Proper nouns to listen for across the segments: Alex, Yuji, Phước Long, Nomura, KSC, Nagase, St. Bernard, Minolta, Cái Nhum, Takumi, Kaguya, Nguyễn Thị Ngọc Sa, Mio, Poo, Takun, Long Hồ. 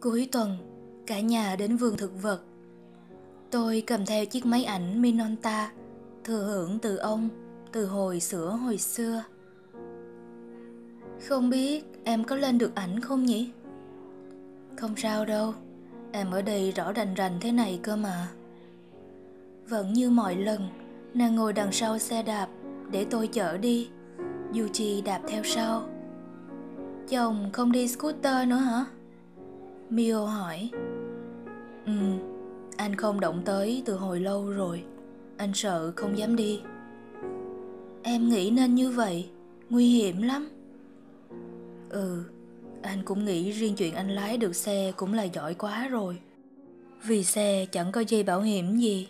Cuối tuần, cả nhà đến vườn thực vật. Tôi cầm theo chiếc máy ảnh Minolta, thừa hưởng từ ông, từ hồi xưa. Không biết em có lên được ảnh không nhỉ? Không sao đâu, em ở đây rõ rành thế này cơ mà. Vẫn như mọi lần, nàng ngồi đằng sau xe đạp để tôi chở đi. Yuji đạp theo sau. Chồng không đi scooter nữa hả? Mio hỏi. Anh không động tới từ hồi lâu rồi. Anh sợ không dám đi. Em nghĩ nên như vậy, nguy hiểm lắm. Ừ, anh cũng nghĩ riêng chuyện anh lái được xe cũng là giỏi quá rồi. Vì xe chẳng có dây bảo hiểm gì.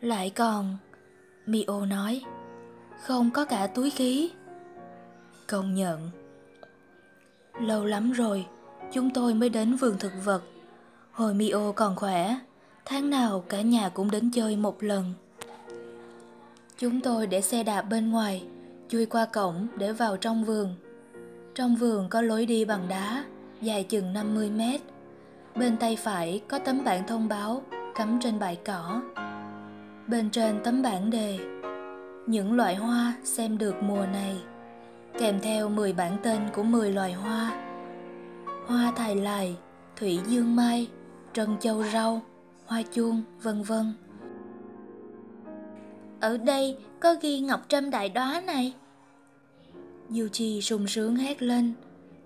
Lại còn, Mio nói, không có cả túi khí. Công nhận. Lâu lắm rồi, chúng tôi mới đến vườn thực vật. Hồi Mio còn khỏe, tháng nào cả nhà cũng đến chơi một lần. Chúng tôi để xe đạp bên ngoài, chui qua cổng để vào trong vườn. Trong vườn có lối đi bằng đá, dài chừng 50 mét. Bên tay phải có tấm bảng thông báo cắm trên bãi cỏ. Bên trên tấm bảng đề: những loại hoa xem được mùa này, kèm theo 10 bảng tên của 10 loài hoa. Hoa thài lài, thủy dương mai, trân châu rau, hoa chuông, vân vân. Ở đây có ghi ngọc trâm đại đóa này. Yuji sung sướng hét lên,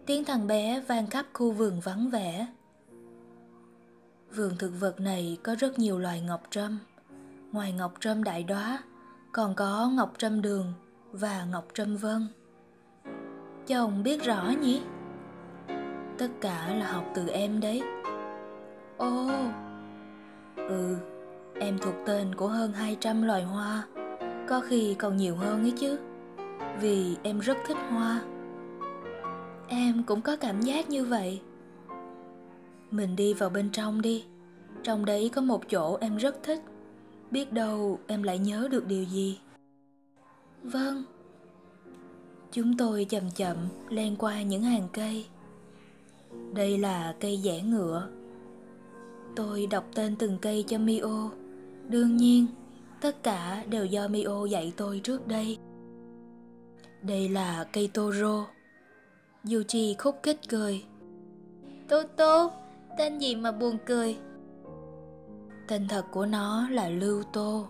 tiếng thằng bé vang khắp khu vườn vắng vẻ. Vườn thực vật này có rất nhiều loài ngọc trâm. Ngoài ngọc trâm đại đóa, còn có ngọc trâm đường và ngọc trâm vân. Chồng biết rõ nhỉ? Tất cả là học từ em đấy. Ồ. Ừ, em thuộc tên của hơn 200 loài hoa. Có khi còn nhiều hơn ấy chứ. Vì em rất thích hoa. Em cũng có cảm giác như vậy. Mình đi vào bên trong đi. Trong đấy có một chỗ em rất thích. Biết đâu em lại nhớ được điều gì. Vâng. Chúng tôi chậm chậm len qua những hàng cây. Đây là cây dẻ ngựa. Tôi đọc tên từng cây cho Mio. Đương nhiên, tất cả đều do Mio dạy tôi trước đây. Đây là cây Toro. Yuji khúc khích cười. Tô, tên gì mà buồn cười. Tên thật của nó là Lưu Tô.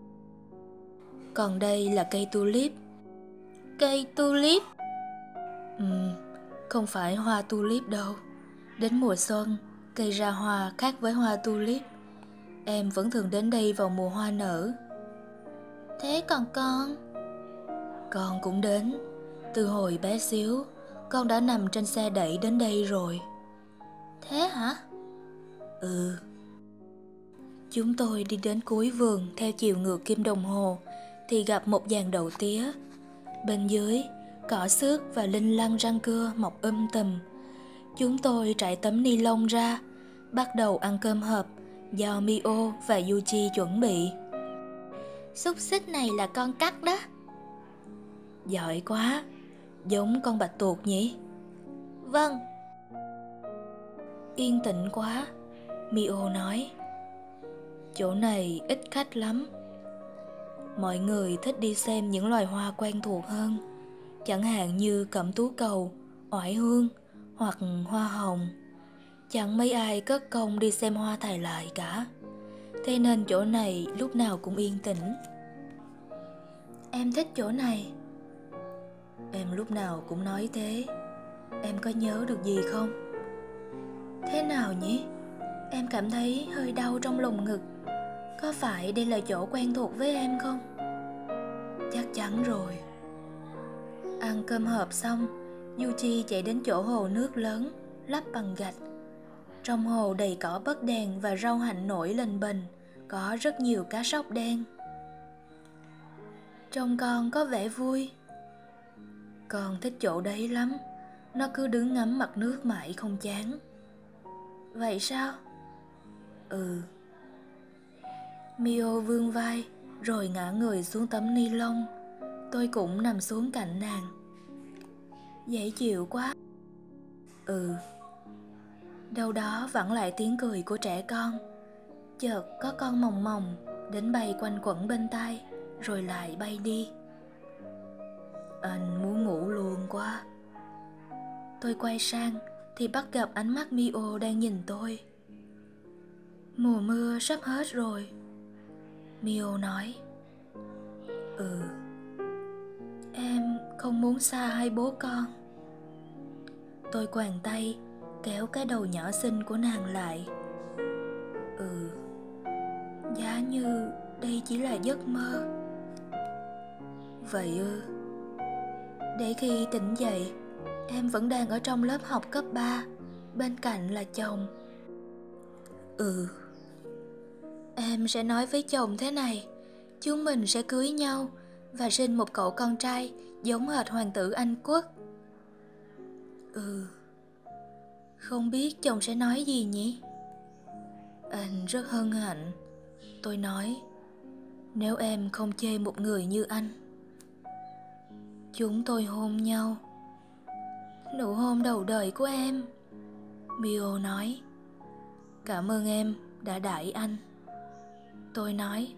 Còn đây là cây tulip. Cây tulip? Không phải hoa tulip đâu. Đến mùa xuân, cây ra hoa khác với hoa tulip. Em vẫn thường đến đây vào mùa hoa nở. Thế còn con? Con cũng đến. Từ hồi bé xíu, con đã nằm trên xe đẩy đến đây rồi. Thế hả? Ừ. Chúng tôi đi đến cuối vườn theo chiều ngược kim đồng hồ thì gặp một dàn đậu tía. Bên dưới, cỏ xước và linh lăng răng cưa mọc tùm. Chúng tôi trải tấm ni lông ra, bắt đầu ăn cơm hộp do Mio và Yuji chuẩn bị. Xúc xích này là con cắt đó. Giỏi quá, giống con bạch tuộc nhỉ? Vâng. Yên tĩnh quá, Mio nói. Chỗ này ít khách lắm. Mọi người thích đi xem những loài hoa quen thuộc hơn, chẳng hạn như cẩm tú cầu, oải hương hoặc hoa hồng. Chẳng mấy ai cất công đi xem hoa thài lại cả. Thế nên chỗ này lúc nào cũng yên tĩnh. Em thích chỗ này. Em lúc nào cũng nói thế. Em có nhớ được gì không? Thế nào nhỉ? Em cảm thấy hơi đau trong lồng ngực. Có phải đây là chỗ quen thuộc với em không? Chắc chắn rồi. Ăn cơm hộp xong, Yuji chạy đến chỗ hồ nước lớn, lắp bằng gạch. Trong hồ đầy cỏ bất đèn và rau hạnh nổi lên bềnh, có rất nhiều cá sóc đen. Trông con có vẻ vui. Con thích chỗ đấy lắm. Nó cứ đứng ngắm mặt nước mãi không chán. Vậy sao? Ừ. Mio vươn vai rồi ngã người xuống tấm ni lông. Tôi cũng nằm xuống cạnh nàng. Dễ chịu quá. Ừ. Đâu đó vẳng lại tiếng cười của trẻ con. Chợt có con mòng mòng đến bay quanh quẩn bên tai, rồi lại bay đi. Anh muốn ngủ luôn quá. Tôi quay sang thì bắt gặp ánh mắt Mio đang nhìn tôi. Mùa mưa sắp hết rồi, Mio nói. Ừ, em không muốn xa hai bố con. Tôi quàng tay kéo cái đầu nhỏ xinh của nàng lại. Ừ, giá như đây chỉ là giấc mơ. Vậy ư? Để khi tỉnh dậy, em vẫn đang ở trong lớp học cấp 3, bên cạnh là chồng. Ừ, em sẽ nói với chồng thế này: chúng mình sẽ cưới nhau và sinh một cậu con trai giống hệt hoàng tử Anh Quốc. Ừ, không biết chồng sẽ nói gì nhỉ? Anh rất hân hạnh, tôi nói, nếu em không chê một người như anh. Chúng tôi hôn nhau. Nụ hôn đầu đời của em, Mio nói. Cảm ơn em đã đãi anh, tôi nói,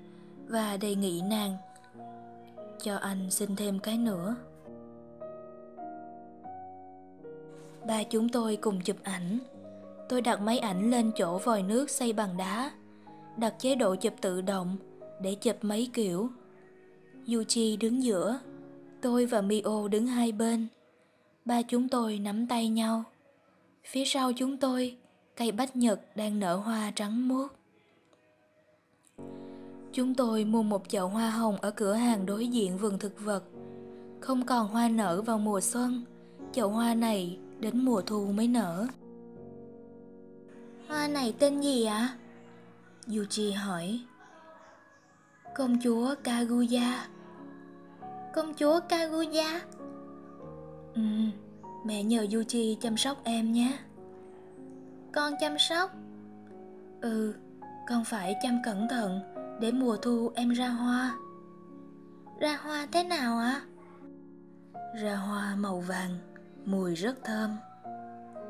và đề nghị nàng cho anh xin thêm cái nữa. Ba chúng tôi cùng chụp ảnh. Tôi đặt máy ảnh lên chỗ vòi nước xây bằng đá, đặt chế độ chụp tự động để chụp mấy kiểu. Yuji đứng giữa, tôi và Mio đứng hai bên. Ba chúng tôi nắm tay nhau. Phía sau chúng tôi, cây bách nhật đang nở hoa trắng muốt. Chúng tôi mua một chậu hoa hồng ở cửa hàng đối diện vườn thực vật. Không còn hoa nở vào mùa xuân, chậu hoa này đến mùa thu mới nở. Hoa này tên gì ạ? Yuji hỏi. Công chúa Kaguya. Công chúa Kaguya? Ừ, mẹ nhờ Yuji chăm sóc em nhé. Con chăm sóc? Ừ, con phải chăm cẩn thận để mùa thu em ra hoa. Ra hoa thế nào ạ? Ra hoa màu vàng, mùi rất thơm,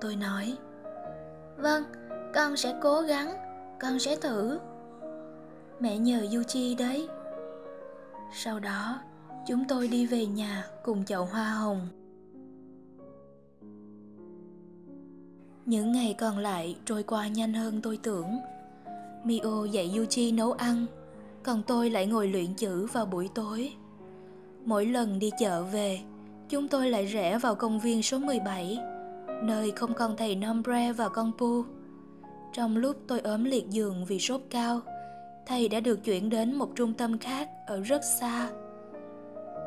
tôi nói. Vâng, con sẽ cố gắng, con sẽ thử. Mẹ nhờ Yuji đấy. Sau đó, chúng tôi đi về nhà cùng chậu hoa hồng. Những ngày còn lại trôi qua nhanh hơn tôi tưởng. Mio dạy Yuji nấu ăn, còn tôi lại ngồi luyện chữ vào buổi tối. Mỗi lần đi chợ về, chúng tôi lại rẽ vào công viên số 17, nơi không còn thầy Nomura và con Poo. Trong lúc tôi ốm liệt giường vì sốt cao, thầy đã được chuyển đến một trung tâm khác ở rất xa.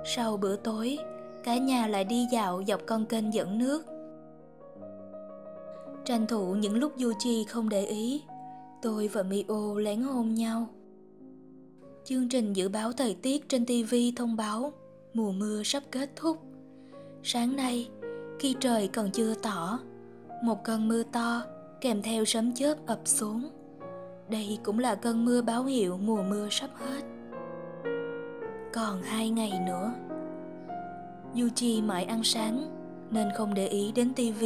Sau bữa tối, cả nhà lại đi dạo dọc con kênh dẫn nước. Tranh thủ những lúc Yuji không để ý, tôi và Mio lén hôn nhau. Chương trình dự báo thời tiết trên TV thông báo mùa mưa sắp kết thúc. Sáng nay, khi trời còn chưa tỏ, một cơn mưa to kèm theo sấm chớp ập xuống. Đây cũng là cơn mưa báo hiệu mùa mưa sắp hết. Còn 2 ngày nữa. Yuji mãi ăn sáng nên không để ý đến TV.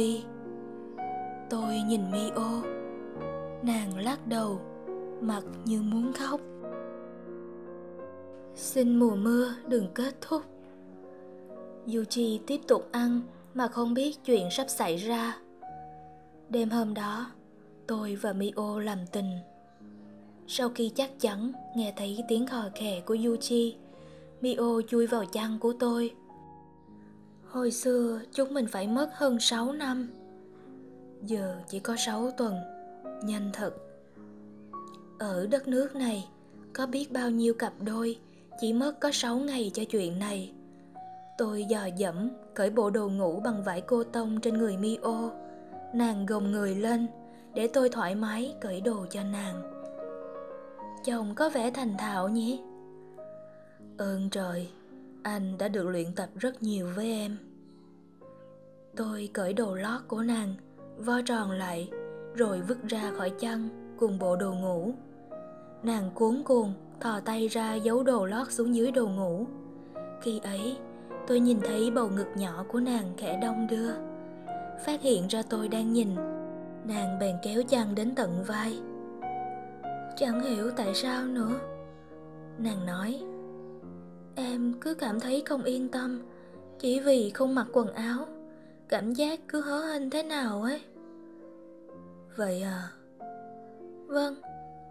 Tôi nhìn Mio, nàng lắc đầu, mặt như muốn khóc. Xin mùa mưa đừng kết thúc. Yuji tiếp tục ăn mà không biết chuyện sắp xảy ra. Đêm hôm đó, tôi và Mio làm tình. Sau khi chắc chắn nghe thấy tiếng khò khè của Yuji, Mio chui vào chăn của tôi. Hồi xưa chúng mình phải mất hơn 6 năm. Giờ chỉ có 6 tuần, nhanh thật. Ở đất nước này, có biết bao nhiêu cặp đôi chỉ mất có 6 ngày cho chuyện này. Tôi dò dẫm, cởi bộ đồ ngủ bằng vải cô tông trên người Mio. Nàng gồng người lên, để tôi thoải mái cởi đồ cho nàng. Chồng có vẻ thành thạo nhỉ? Ơn trời, anh đã được luyện tập rất nhiều với em. Tôi cởi đồ lót của nàng, vo tròn lại, rồi vứt ra khỏi chăn cùng bộ đồ ngủ. Nàng cuống cuồng thò tay ra giấu đồ lót xuống dưới đồ ngủ. Khi ấy, tôi nhìn thấy bầu ngực nhỏ của nàng khẽ đong đưa. Phát hiện ra tôi đang nhìn, Nàng bèn kéo chăn đến tận vai. Chẳng hiểu tại sao nữa, nàng nói, em cứ cảm thấy không yên tâm, chỉ vì không mặc quần áo. Cảm giác cứ hớ hênh thế nào ấy. Vậy à? Vâng,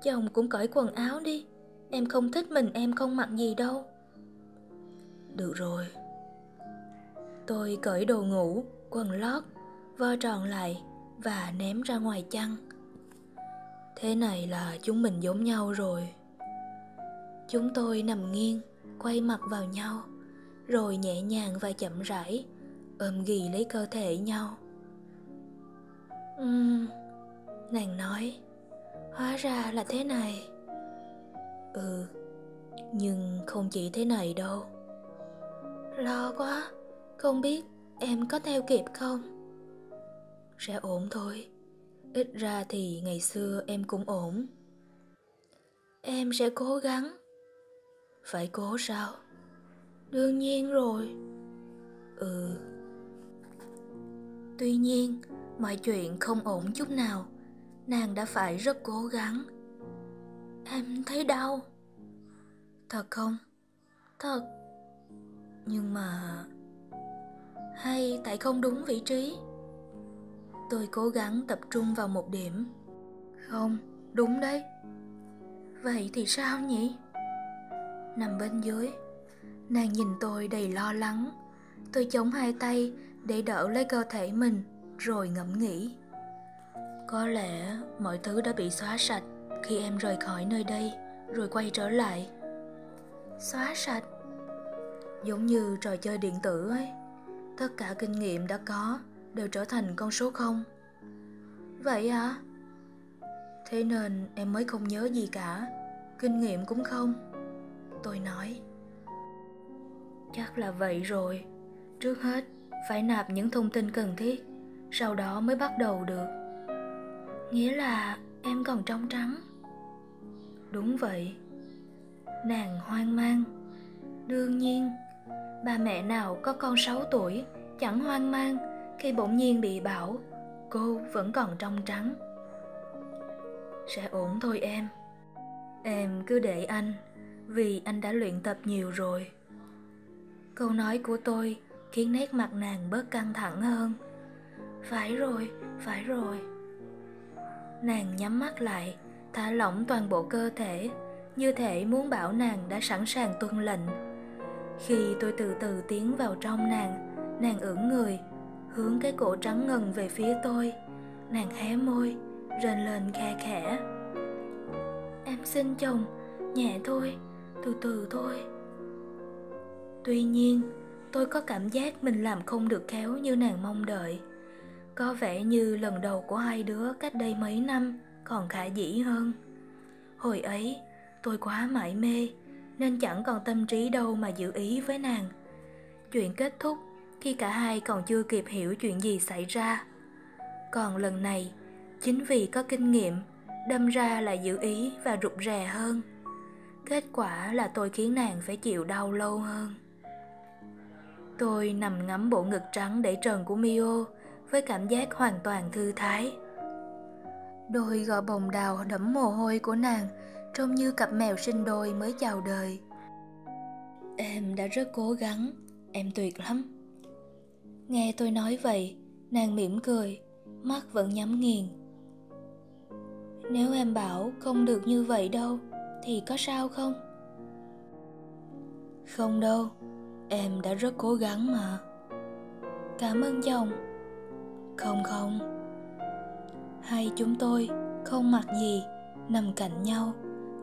chồng cũng cởi quần áo đi. Em không thích mình em không mặc gì đâu. Được rồi. Tôi cởi đồ ngủ, quần lót, vo tròn lại và ném ra ngoài chăn. Thế này là chúng mình giống nhau rồi. Chúng tôi nằm nghiêng, quay mặt vào nhau, rồi nhẹ nhàng và chậm rãi ôm ghì lấy cơ thể nhau. Nàng nói, hóa ra là thế này. Ừ, nhưng không chỉ thế này đâu. Lo quá, không biết em có theo kịp không? Sẽ ổn thôi, ít ra thì ngày xưa em cũng ổn. Em sẽ cố gắng. Phải cố sao? Đương nhiên rồi. Ừ. Tuy nhiên, mọi chuyện không ổn chút nào. Nàng đã phải rất cố gắng. Em thấy đau. Thật không? Thật. Nhưng mà... hay tại không đúng vị trí? Tôi cố gắng tập trung vào một điểm. Không, đúng đấy. Vậy thì sao nhỉ? Nằm bên dưới, nàng nhìn tôi đầy lo lắng. Tôi chống hai tay để đỡ lấy cơ thể mình, rồi ngẫm nghĩ. Có lẽ mọi thứ đã bị xóa sạch khi em rời khỏi nơi đây, rồi quay trở lại. Xóa sạch? Giống như trò chơi điện tử ấy. Tất cả kinh nghiệm đã có đều trở thành con số 0. Vậy hả? Thế nên em mới không nhớ gì cả. Kinh nghiệm cũng không. Tôi nói. Chắc là vậy rồi. Trước hết phải nạp những thông tin cần thiết, sau đó mới bắt đầu được. Nghĩa là em còn trong trắng. Đúng vậy. Nàng hoang mang. Đương nhiên, bà mẹ nào có con 6 tuổi chẳng hoang mang khi bỗng nhiên bị bảo cô vẫn còn trong trắng. Sẽ ổn thôi em. Em cứ để anh, vì anh đã luyện tập nhiều rồi. Câu nói của tôi khiến nét mặt nàng bớt căng thẳng hơn. Phải rồi, phải rồi. Nàng nhắm mắt lại, thả lỏng toàn bộ cơ thể, như thể muốn bảo nàng đã sẵn sàng tuân lệnh. Khi tôi từ từ tiến vào trong nàng, nàng ưỡn người, hướng cái cổ trắng ngần về phía tôi. Nàng hé môi, rên lên khe khẽ. Em xin chồng, nhẹ thôi, từ từ thôi. Tuy nhiên, tôi có cảm giác mình làm không được khéo như nàng mong đợi. Có vẻ như lần đầu của hai đứa cách đây mấy năm còn khả dĩ hơn. Hồi ấy, tôi quá mải mê, nên chẳng còn tâm trí đâu mà giữ ý với nàng. Chuyện kết thúc khi cả hai còn chưa kịp hiểu chuyện gì xảy ra. Còn lần này, chính vì có kinh nghiệm, đâm ra là giữ ý và rụt rè hơn. Kết quả là tôi khiến nàng phải chịu đau lâu hơn. Tôi nằm ngắm bộ ngực trắng để trần của Mio với cảm giác hoàn toàn thư thái. Đôi gò bồng đào đẫm mồ hôi của nàng trông như cặp mèo sinh đôi mới chào đời. Em đã rất cố gắng, em tuyệt lắm. Nghe tôi nói vậy, nàng mỉm cười, mắt vẫn nhắm nghiền. Nếu em bảo không được như vậy đâu, thì có sao không? Không đâu, em đã rất cố gắng mà. Cảm ơn chồng. Không không. Hai chúng tôi không mặc gì, nằm cạnh nhau,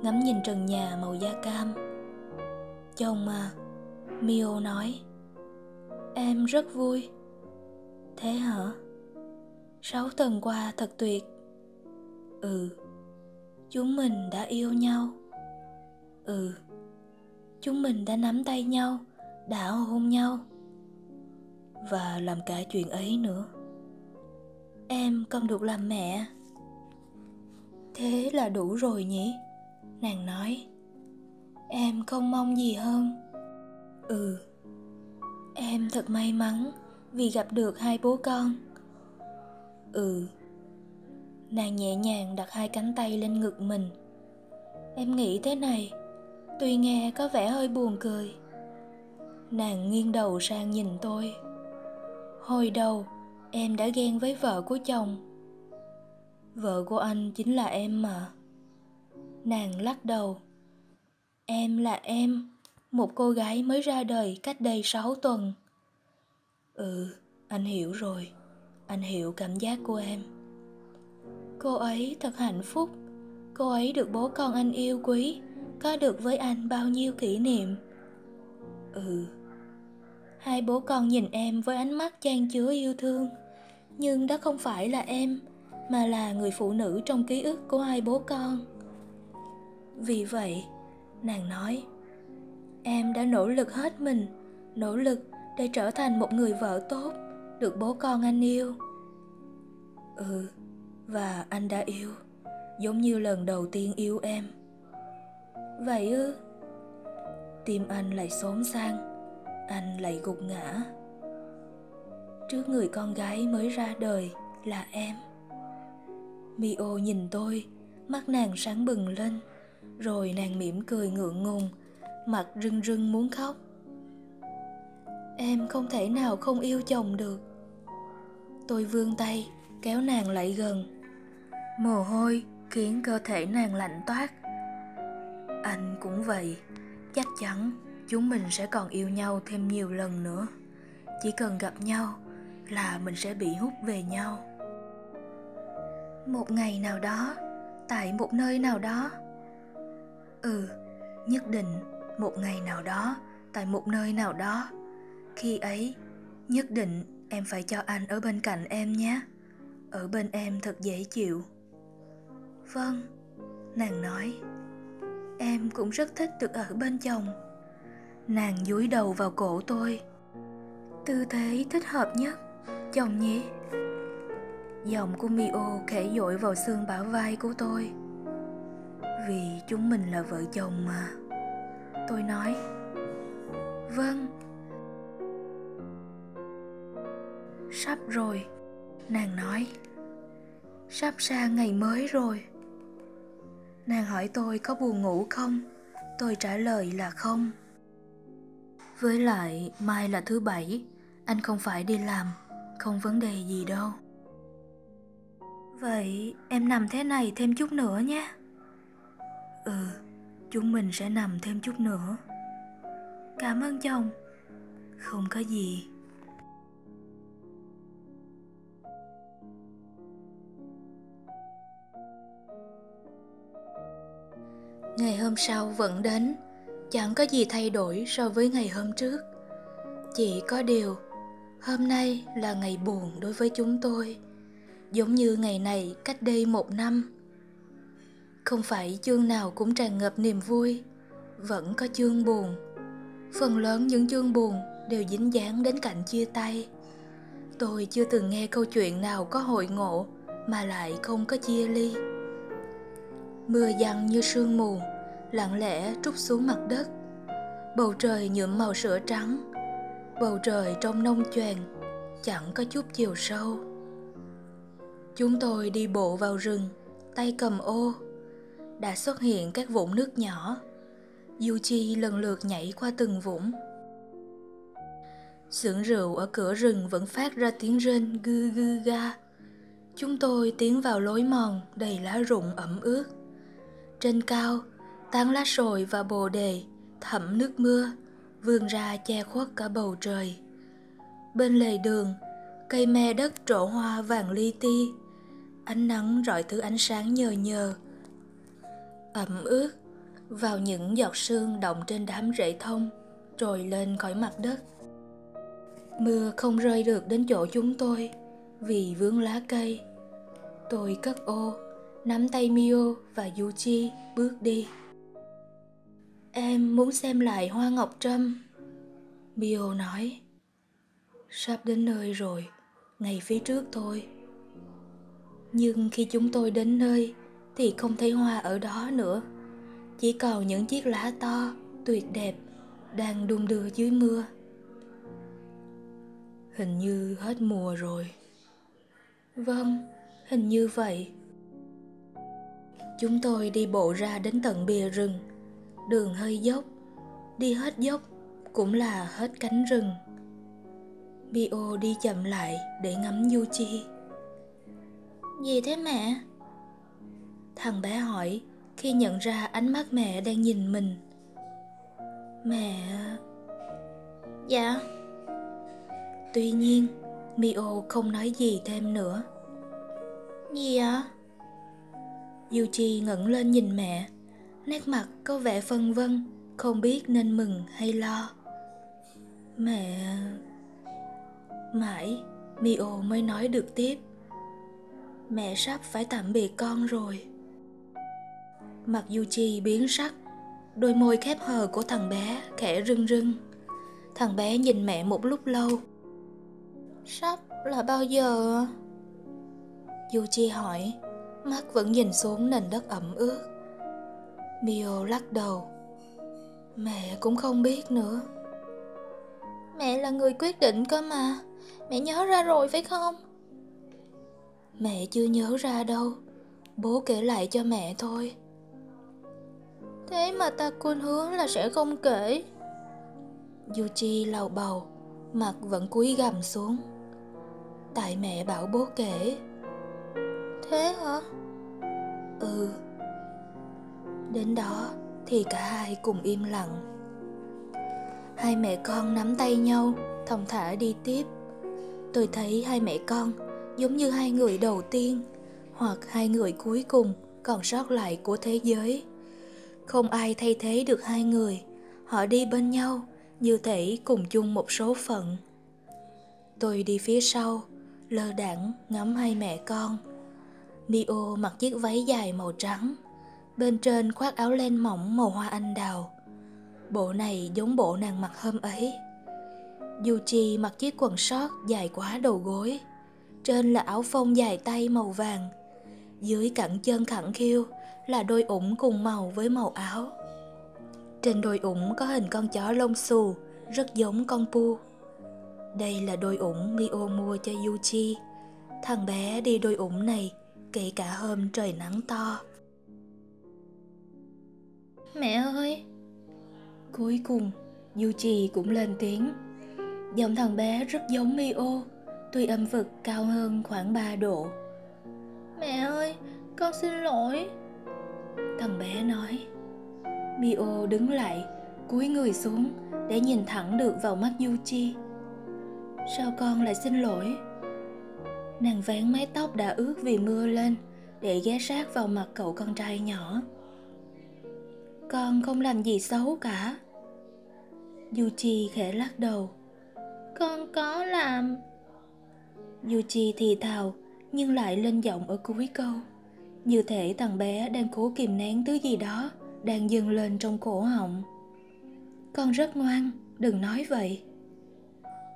ngắm nhìn trần nhà màu da cam. Chồng mà, Mio nói. Em rất vui. Thế hả? 6 tuần qua thật tuyệt. Ừ. Chúng mình đã yêu nhau. Ừ. Chúng mình đã nắm tay nhau, đã hôn nhau, và làm cả chuyện ấy nữa. Em còn được làm mẹ. Thế là đủ rồi nhỉ? Nàng nói. Em không mong gì hơn. Ừ. Em thật may mắn vì gặp được hai bố con. Ừ. Nàng nhẹ nhàng đặt hai cánh tay lên ngực mình. Em nghĩ thế này, tuy nghe có vẻ hơi buồn cười. Nàng nghiêng đầu sang nhìn tôi. Hồi đầu, em đã ghen với vợ của chồng. Vợ của anh chính là em mà. Nàng lắc đầu. Em là em, một cô gái mới ra đời cách đây 6 tuần. Ừ, anh hiểu rồi. Anh hiểu cảm giác của em. Cô ấy thật hạnh phúc. Cô ấy được bố con anh yêu quý. Có được với anh bao nhiêu kỷ niệm. Ừ. Hai bố con nhìn em với ánh mắt chan chứa yêu thương. Nhưng đó không phải là em, mà là người phụ nữ trong ký ức của hai bố con. Vì vậy, nàng nói, em đã nỗ lực hết mình. Nỗ lực để trở thành một người vợ tốt, được bố con anh yêu. Ừ, và anh đã yêu, giống như lần đầu tiên yêu em. Vậy ư? Tim anh lại xốn sang. Anh lại gục ngã trước người con gái mới ra đời là em. Mio nhìn tôi, mắt nàng sáng bừng lên. Rồi nàng mỉm cười ngượng ngùng, mặt rưng rưng muốn khóc. Em không thể nào không yêu chồng được. Tôi vươn tay, kéo nàng lại gần. Mồ hôi khiến cơ thể nàng lạnh toát. Anh cũng vậy, chắc chắn chúng mình sẽ còn yêu nhau thêm nhiều lần nữa. Chỉ cần gặp nhau là mình sẽ bị hút về nhau. Một ngày nào đó, tại một nơi nào đó. Ừ, nhất định một ngày nào đó, tại một nơi nào đó. Khi ấy, nhất định em phải cho anh ở bên cạnh em nhé. Ở bên em thật dễ chịu. Vâng, nàng nói. Em cũng rất thích được ở bên chồng. Nàng dúi đầu vào cổ tôi. Tư thế thích hợp nhất, chồng nhé. Giọng của Mio khẽ dội vào xương bả vai của tôi. Vì chúng mình là vợ chồng mà. Tôi nói. Vâng. Sắp rồi, nàng nói. Sắp sang ngày mới rồi. Nàng hỏi tôi có buồn ngủ không. Tôi trả lời là không. Với lại mai là thứ Bảy, anh không phải đi làm, không vấn đề gì đâu. Vậy em nằm thế này thêm chút nữa nhé. Ừ, chúng mình sẽ nằm thêm chút nữa. Cảm ơn chồng. Không có gì. Ngày hôm sau vẫn đến. Chẳng có gì thay đổi so với ngày hôm trước. Chỉ có điều, hôm nay là ngày buồn đối với chúng tôi. Giống như ngày này cách đây 1 năm. Không phải chương nào cũng tràn ngập niềm vui. Vẫn có chương buồn. Phần lớn những chương buồn đều dính dáng đến cảnh chia tay. Tôi chưa từng nghe câu chuyện nào có hội ngộ mà lại không có chia ly. Mưa giăng như sương mù, lặng lẽ trút xuống mặt đất. Bầu trời nhuộm màu sữa trắng. Bầu trời trong nông choàng, chẳng có chút chiều sâu. Chúng tôi đi bộ vào rừng, tay cầm ô. Đã xuất hiện các vũng nước nhỏ. Yuji lần lượt nhảy qua từng vũng. Xưởng rượu ở cửa rừng vẫn phát ra tiếng rên gư gư ga. Chúng tôi tiến vào lối mòn đầy lá rụng ẩm ướt. Trên cao, tán lá sồi và bồ đề thẩm nước mưa vươn ra che khuất cả bầu trời. Bên lề đường, cây me đất trổ hoa vàng li ti. Ánh nắng rọi thứ ánh sáng nhờ nhờ ẩm ướt vào những giọt sương đọng trên đám rễ thông, trồi lên khỏi mặt đất. Mưa không rơi được đến chỗ chúng tôi vì vướng lá cây. Tôi cất ô, nắm tay Mio và Yuji bước đi. Em muốn xem lại hoa ngọc trâm, Mio nói. Sắp đến nơi rồi, ngay phía trước thôi. Nhưng khi chúng tôi đến nơi thì không thấy hoa ở đó nữa. Chỉ còn những chiếc lá to, tuyệt đẹp, đang đung đưa dưới mưa. Hình như hết mùa rồi. Vâng, hình như vậy. Chúng tôi đi bộ ra đến tận bìa rừng. Đường hơi dốc, đi hết dốc cũng là hết cánh rừng. Mio đi chậm lại để ngắm Yuji. Gì thế mẹ? Thằng bé hỏi khi nhận ra ánh mắt mẹ đang nhìn mình. Mẹ... Dạ. Tuy nhiên, Mio không nói gì thêm nữa. Gì ạ? Yuji ngẩng lên nhìn mẹ, nét mặt có vẻ phân vân, không biết nên mừng hay lo. Mẹ... Mãi, Mio mới nói được tiếp. Mẹ sắp phải tạm biệt con rồi. Mặt Yuji biến sắc, đôi môi khép hờ của thằng bé khẽ rưng rưng. Thằng bé nhìn mẹ một lúc lâu. Sắp là bao giờ? Yuji hỏi, mắt vẫn nhìn xuống nền đất ẩm ướt. Mio lắc đầu. Mẹ cũng không biết nữa. Mẹ là người quyết định cơ mà. Mẹ nhớ ra rồi phải không? Mẹ chưa nhớ ra đâu. Bố kể lại cho mẹ thôi. Thế mà Takun hứa là sẽ không kể. Yuji lầu bầu, mặt vẫn cúi gằm xuống. Tại mẹ bảo bố kể. Thế hả? Ừ. Đến đó thì cả hai cùng im lặng. Hai mẹ con nắm tay nhau, thong thả đi tiếp. Tôi thấy hai mẹ con giống như hai người đầu tiên hoặc hai người cuối cùng còn sót lại của thế giới. Không ai thay thế được hai người, họ đi bên nhau như thể cùng chung một số phận. Tôi đi phía sau, lơ đãng ngắm hai mẹ con. Mio mặc chiếc váy dài màu trắng, bên trên khoác áo len mỏng màu hoa anh đào. Bộ này giống bộ nàng mặc hôm ấy. Yuji mặc chiếc quần short dài quá đầu gối, trên là áo phông dài tay màu vàng, dưới cẳng chân khẳng khiu là đôi ủng cùng màu với màu áo. Trên đôi ủng có hình con chó lông xù, rất giống con Poo. Đây là đôi ủng Mio mua cho Yuji. Thằng bé đi đôi ủng này kể cả hôm trời nắng to. Mẹ ơi! Cuối cùng, Yuji cũng lên tiếng. Giọng thằng bé rất giống Mio, tuy âm vực cao hơn khoảng 3 độ. Mẹ ơi, con xin lỗi, thằng bé nói. Mio đứng lại, cúi người xuống để nhìn thẳng được vào mắt Yuji. Sao con lại xin lỗi? Nàng vén mái tóc đã ướt vì mưa lên để ghé sát vào mặt cậu con trai nhỏ. Con không làm gì xấu cả. Yuji khẽ lắc đầu. Con có làm. Yuji thì thào nhưng lại lên giọng ở cuối câu, như thể thằng bé đang cố kìm nén thứ gì đó đang dâng lên trong cổ họng. Con rất ngoan, đừng nói vậy.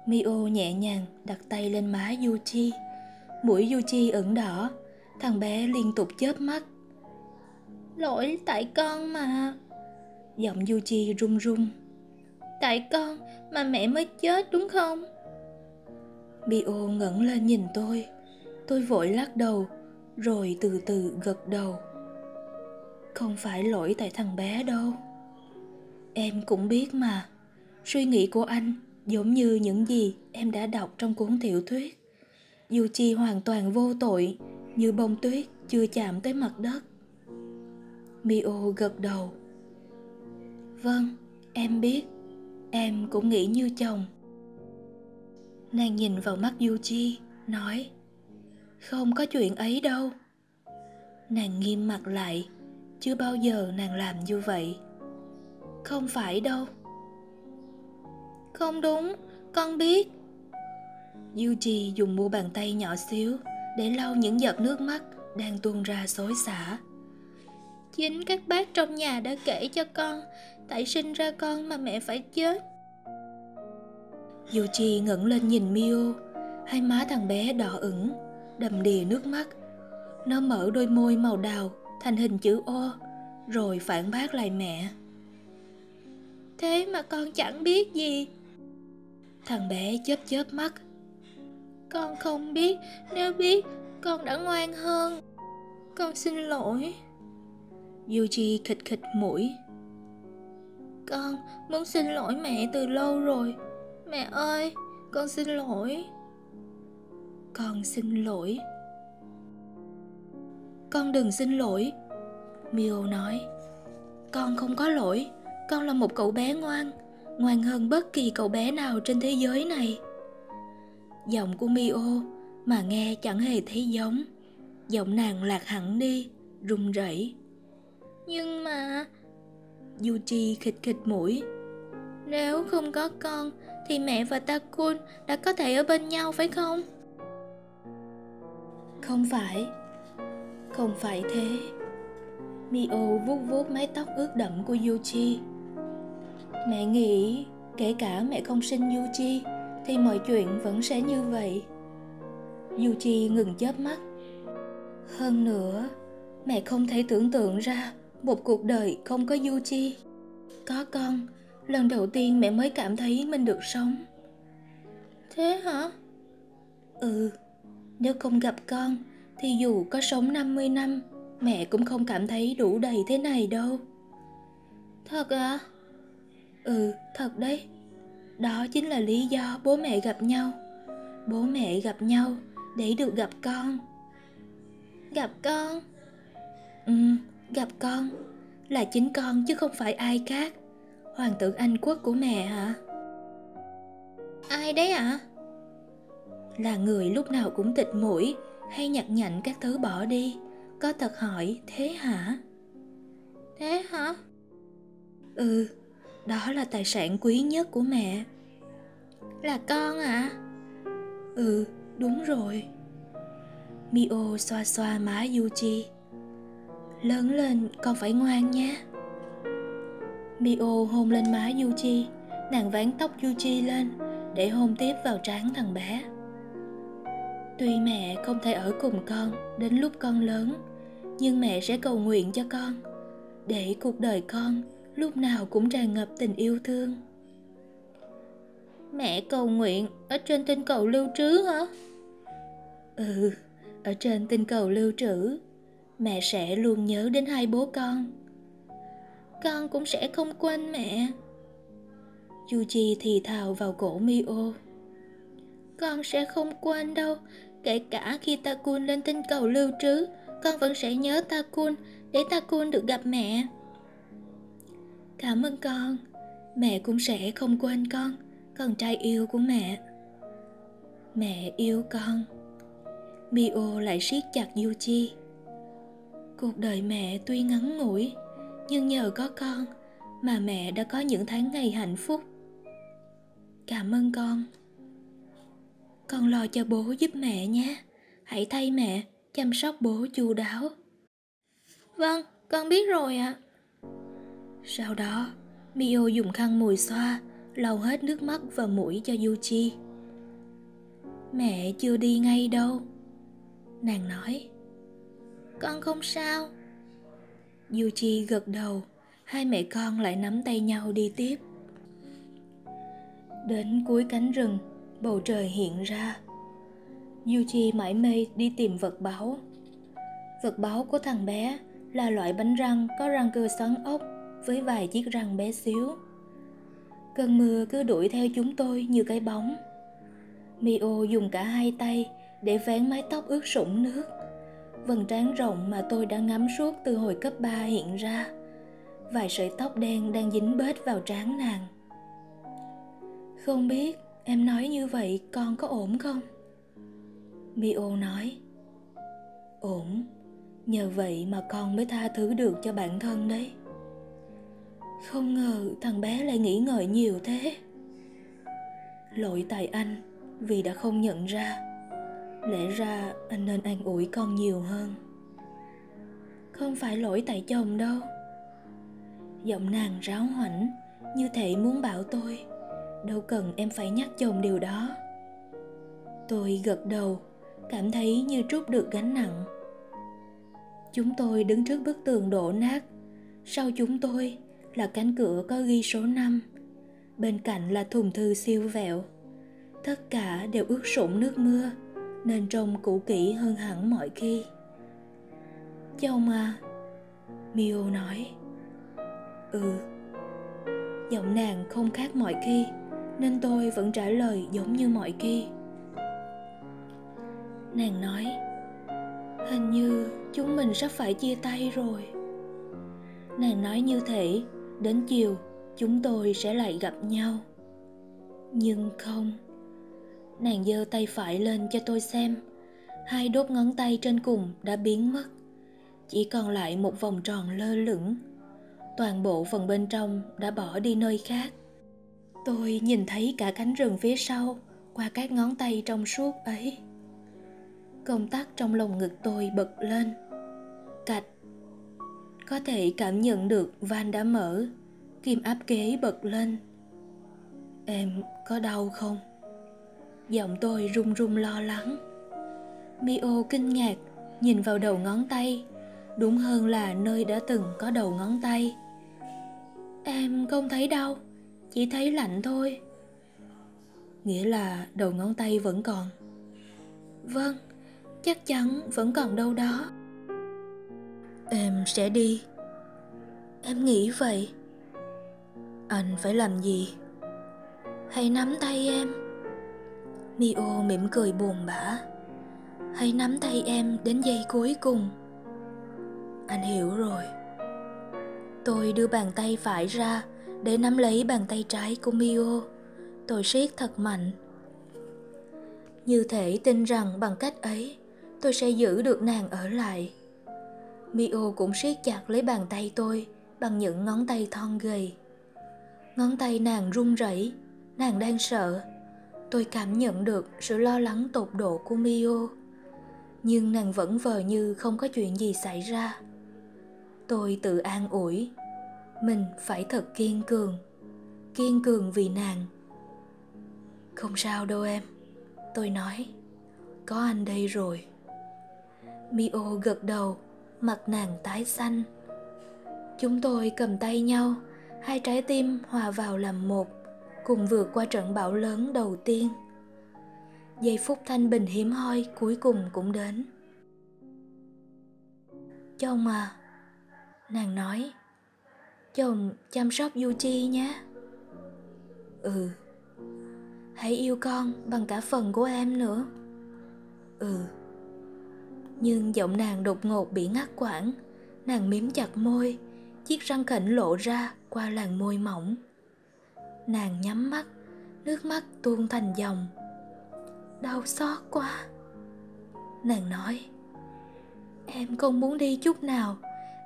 Mio nhẹ nhàng đặt tay lên má Yuji. Mũi Yuji ửng đỏ, thằng bé liên tục chớp mắt. Lỗi tại con mà. Giọng Yuji run run. Tại con mà mẹ mới chết đúng không? Mio ngẩng lên nhìn tôi. Tôi vội lắc đầu, rồi từ từ gật đầu. Không phải lỗi tại thằng bé đâu. Em cũng biết mà. Suy nghĩ của anh giống như những gì em đã đọc trong cuốn tiểu thuyết. Yuji hoàn toàn vô tội, như bông tuyết chưa chạm tới mặt đất. Mio gật đầu. Vâng, em biết. Em cũng nghĩ như chồng. Nàng nhìn vào mắt Yuji, nói. Không có chuyện ấy đâu. Nàng nghiêm mặt lại. Chưa bao giờ nàng làm như vậy. Không phải đâu. Không đúng, con biết. Yuji dùng mu bàn tay nhỏ xíu để lau những giọt nước mắt đang tuôn ra xối xả. Chính các bác trong nhà đã kể cho con, tại sinh ra con mà mẹ phải chết. Yuji ngẩng lên nhìn Mio, hai má thằng bé đỏ ửng, đầm đìa nước mắt. Nó mở đôi môi màu đào thành hình chữ O, rồi phản bác lại mẹ. Thế mà con chẳng biết gì. Thằng bé chớp chớp mắt. Con không biết, nếu biết con đã ngoan hơn. Con xin lỗi. Yuji khịt khịt mũi. Con muốn xin lỗi mẹ từ lâu rồi. Mẹ ơi, con xin lỗi. Con xin lỗi. Con đừng xin lỗi, Mio nói. Con không có lỗi. Con là một cậu bé ngoan, ngoan hơn bất kỳ cậu bé nào trên thế giới này. Giọng của Mio mà nghe chẳng hề thấy giống. Giọng nàng lạc hẳn đi, run rẩy. Nhưng mà... Yuji khịt khịt mũi. Nếu không có con thì mẹ và Takun đã có thể ở bên nhau phải không? Không phải. Không phải thế. Mio vuốt vuốt mái tóc ướt đẫm của Yuji. Mẹ nghĩ kể cả mẹ không sinh Yuji thì mọi chuyện vẫn sẽ như vậy. Yuji ngừng chớp mắt. Hơn nữa, mẹ không thể tưởng tượng ra một cuộc đời không có Yuji. Có con, lần đầu tiên mẹ mới cảm thấy mình được sống. Thế hả? Ừ, nếu không gặp con thì dù có sống 50 năm, mẹ cũng không cảm thấy đủ đầy thế này đâu. Thật à? Ừ, thật đấy. Đó chính là lý do bố mẹ gặp nhau. Bố mẹ gặp nhau để được gặp con. Gặp con? Ừ, gặp con. Là chính con chứ không phải ai khác. Hoàng tử Anh Quốc của mẹ hả? Ai đấy ạ? Là người lúc nào cũng tịt mũi hay nhặt nhạnh các thứ bỏ đi. Có thật hỏi thế hả? Thế hả? Ừ, đó là tài sản quý nhất của mẹ. Là con ạ? Ừ, đúng rồi. Mio xoa xoa má Yuji. Lớn lên con phải ngoan nha. Mio hôn lên má Yuji. Nàng vén tóc Yuji lên để hôn tiếp vào trán thằng bé. Tuy mẹ không thể ở cùng con đến lúc con lớn, nhưng mẹ sẽ cầu nguyện cho con, để cuộc đời con lúc nào cũng tràn ngập tình yêu thương. Mẹ cầu nguyện ở trên tinh cầu lưu trữ hả? Ừ, ở trên tinh cầu lưu trữ. Mẹ sẽ luôn nhớ đến hai bố con. Con cũng sẽ không quên mẹ. Yuji thì thào vào cổ Mio. Con sẽ không quên đâu. Kể cả khi Takun lên tinh cầu lưu trữ, con vẫn sẽ nhớ Takun để Takun được gặp mẹ. Cảm ơn con. Mẹ cũng sẽ không quên con trai yêu của mẹ. Mẹ yêu con. Mio lại siết chặt Yuji. Cuộc đời mẹ tuy ngắn ngủi, nhưng nhờ có con mà mẹ đã có những tháng ngày hạnh phúc. Cảm ơn con. Con lo cho bố giúp mẹ nhé. Hãy thay mẹ chăm sóc bố chu đáo. Vâng, con biết rồi ạ. Sau đó, Mio dùng khăn mùi xoa lau hết nước mắt và mũi cho Yuji. Mẹ chưa đi ngay đâu, nàng nói. Con không sao. Yuji gật đầu. Hai mẹ con lại nắm tay nhau đi tiếp. Đến cuối cánh rừng, bầu trời hiện ra. Yuji mải mê đi tìm vật báu. Vật báu của thằng bé là loại bánh răng có răng cưa xoắn ốc với vài chiếc răng bé xíu. Cơn mưa cứ đuổi theo chúng tôi như cái bóng. Mio dùng cả hai tay để vén mái tóc ướt sũng nước. Vầng trán rộng mà tôi đã ngắm suốt từ hồi cấp 3 hiện ra. Vài sợi tóc đen đang dính bết vào trán nàng. Không biết em nói như vậy con có ổn không? Mio nói. Ổn, nhờ vậy mà con mới tha thứ được cho bản thân đấy. Không ngờ thằng bé lại nghĩ ngợi nhiều thế. Lỗi tại anh vì đã không nhận ra. Lẽ ra anh nên an ủi con nhiều hơn. Không phải lỗi tại chồng đâu. Giọng nàng ráo hoảnh, như thể muốn bảo tôi đâu cần em phải nhắc chồng điều đó. Tôi gật đầu, cảm thấy như trút được gánh nặng. Chúng tôi đứng trước bức tường đổ nát. Sau chúng tôi là cánh cửa có ghi số 5. Bên cạnh là thùng thư siêu vẹo. Tất cả đều ướt sũng nước mưa nên trông cũ kỹ hơn hẳn mọi khi. Chồng à, Mio nói. Ừ. Giọng nàng không khác mọi khi, nên tôi vẫn trả lời giống như mọi khi. Nàng nói, hình như chúng mình sắp phải chia tay rồi. Nàng nói như thể đến chiều chúng tôi sẽ lại gặp nhau. Nhưng không. Nàng giơ tay phải lên cho tôi xem. Hai đốt ngón tay trên cùng đã biến mất, chỉ còn lại một vòng tròn lơ lửng. Toàn bộ phần bên trong đã bỏ đi nơi khác. Tôi nhìn thấy cả cánh rừng phía sau qua các ngón tay trong suốt ấy. Công tắc trong lồng ngực tôi bật lên. Cạch. Có thể cảm nhận được van đã mở. Kim áp ghế bật lên. Em có đau không? Giọng tôi run run lo lắng. Mio kinh ngạc nhìn vào đầu ngón tay, đúng hơn là nơi đã từng có đầu ngón tay. Em không thấy đau, chỉ thấy lạnh thôi. Nghĩa là đầu ngón tay vẫn còn. Vâng, chắc chắn vẫn còn đâu đó. Em sẽ đi. Em nghĩ vậy. Anh phải làm gì? Hãy nắm tay em. Mio mỉm cười buồn bã. Hãy nắm tay em đến giây cuối cùng. Anh hiểu rồi. Tôi đưa bàn tay phải ra để nắm lấy bàn tay trái của Mio. Tôi siết thật mạnh. Như thể tin rằng bằng cách ấy tôi sẽ giữ được nàng ở lại. Mio cũng siết chặt lấy bàn tay tôi bằng những ngón tay thon gầy. Ngón tay nàng run rẩy. Nàng đang sợ. Tôi cảm nhận được sự lo lắng tột độ của Mio. Nhưng nàng vẫn vờ như không có chuyện gì xảy ra. Tôi tự an ủi mình phải thật kiên cường. Kiên cường vì nàng. Không sao đâu em, tôi nói. Có anh đây rồi. Mio gật đầu. Mặt nàng tái xanh. Chúng tôi cầm tay nhau. Hai trái tim hòa vào làm một, cùng vượt qua trận bão lớn đầu tiên. Giây phút thanh bình hiếm hoi cuối cùng cũng đến. Chồng à, nàng nói. Chồng chăm sóc Yuji nhé. Ừ. Hãy yêu con bằng cả phần của em nữa. Ừ. Nhưng giọng nàng đột ngột bị ngắt quãng. Nàng mím chặt môi, chiếc răng khểnh lộ ra qua làn môi mỏng. Nàng nhắm mắt, nước mắt tuôn thành dòng. Đau xót quá. Nàng nói, em không muốn đi chút nào.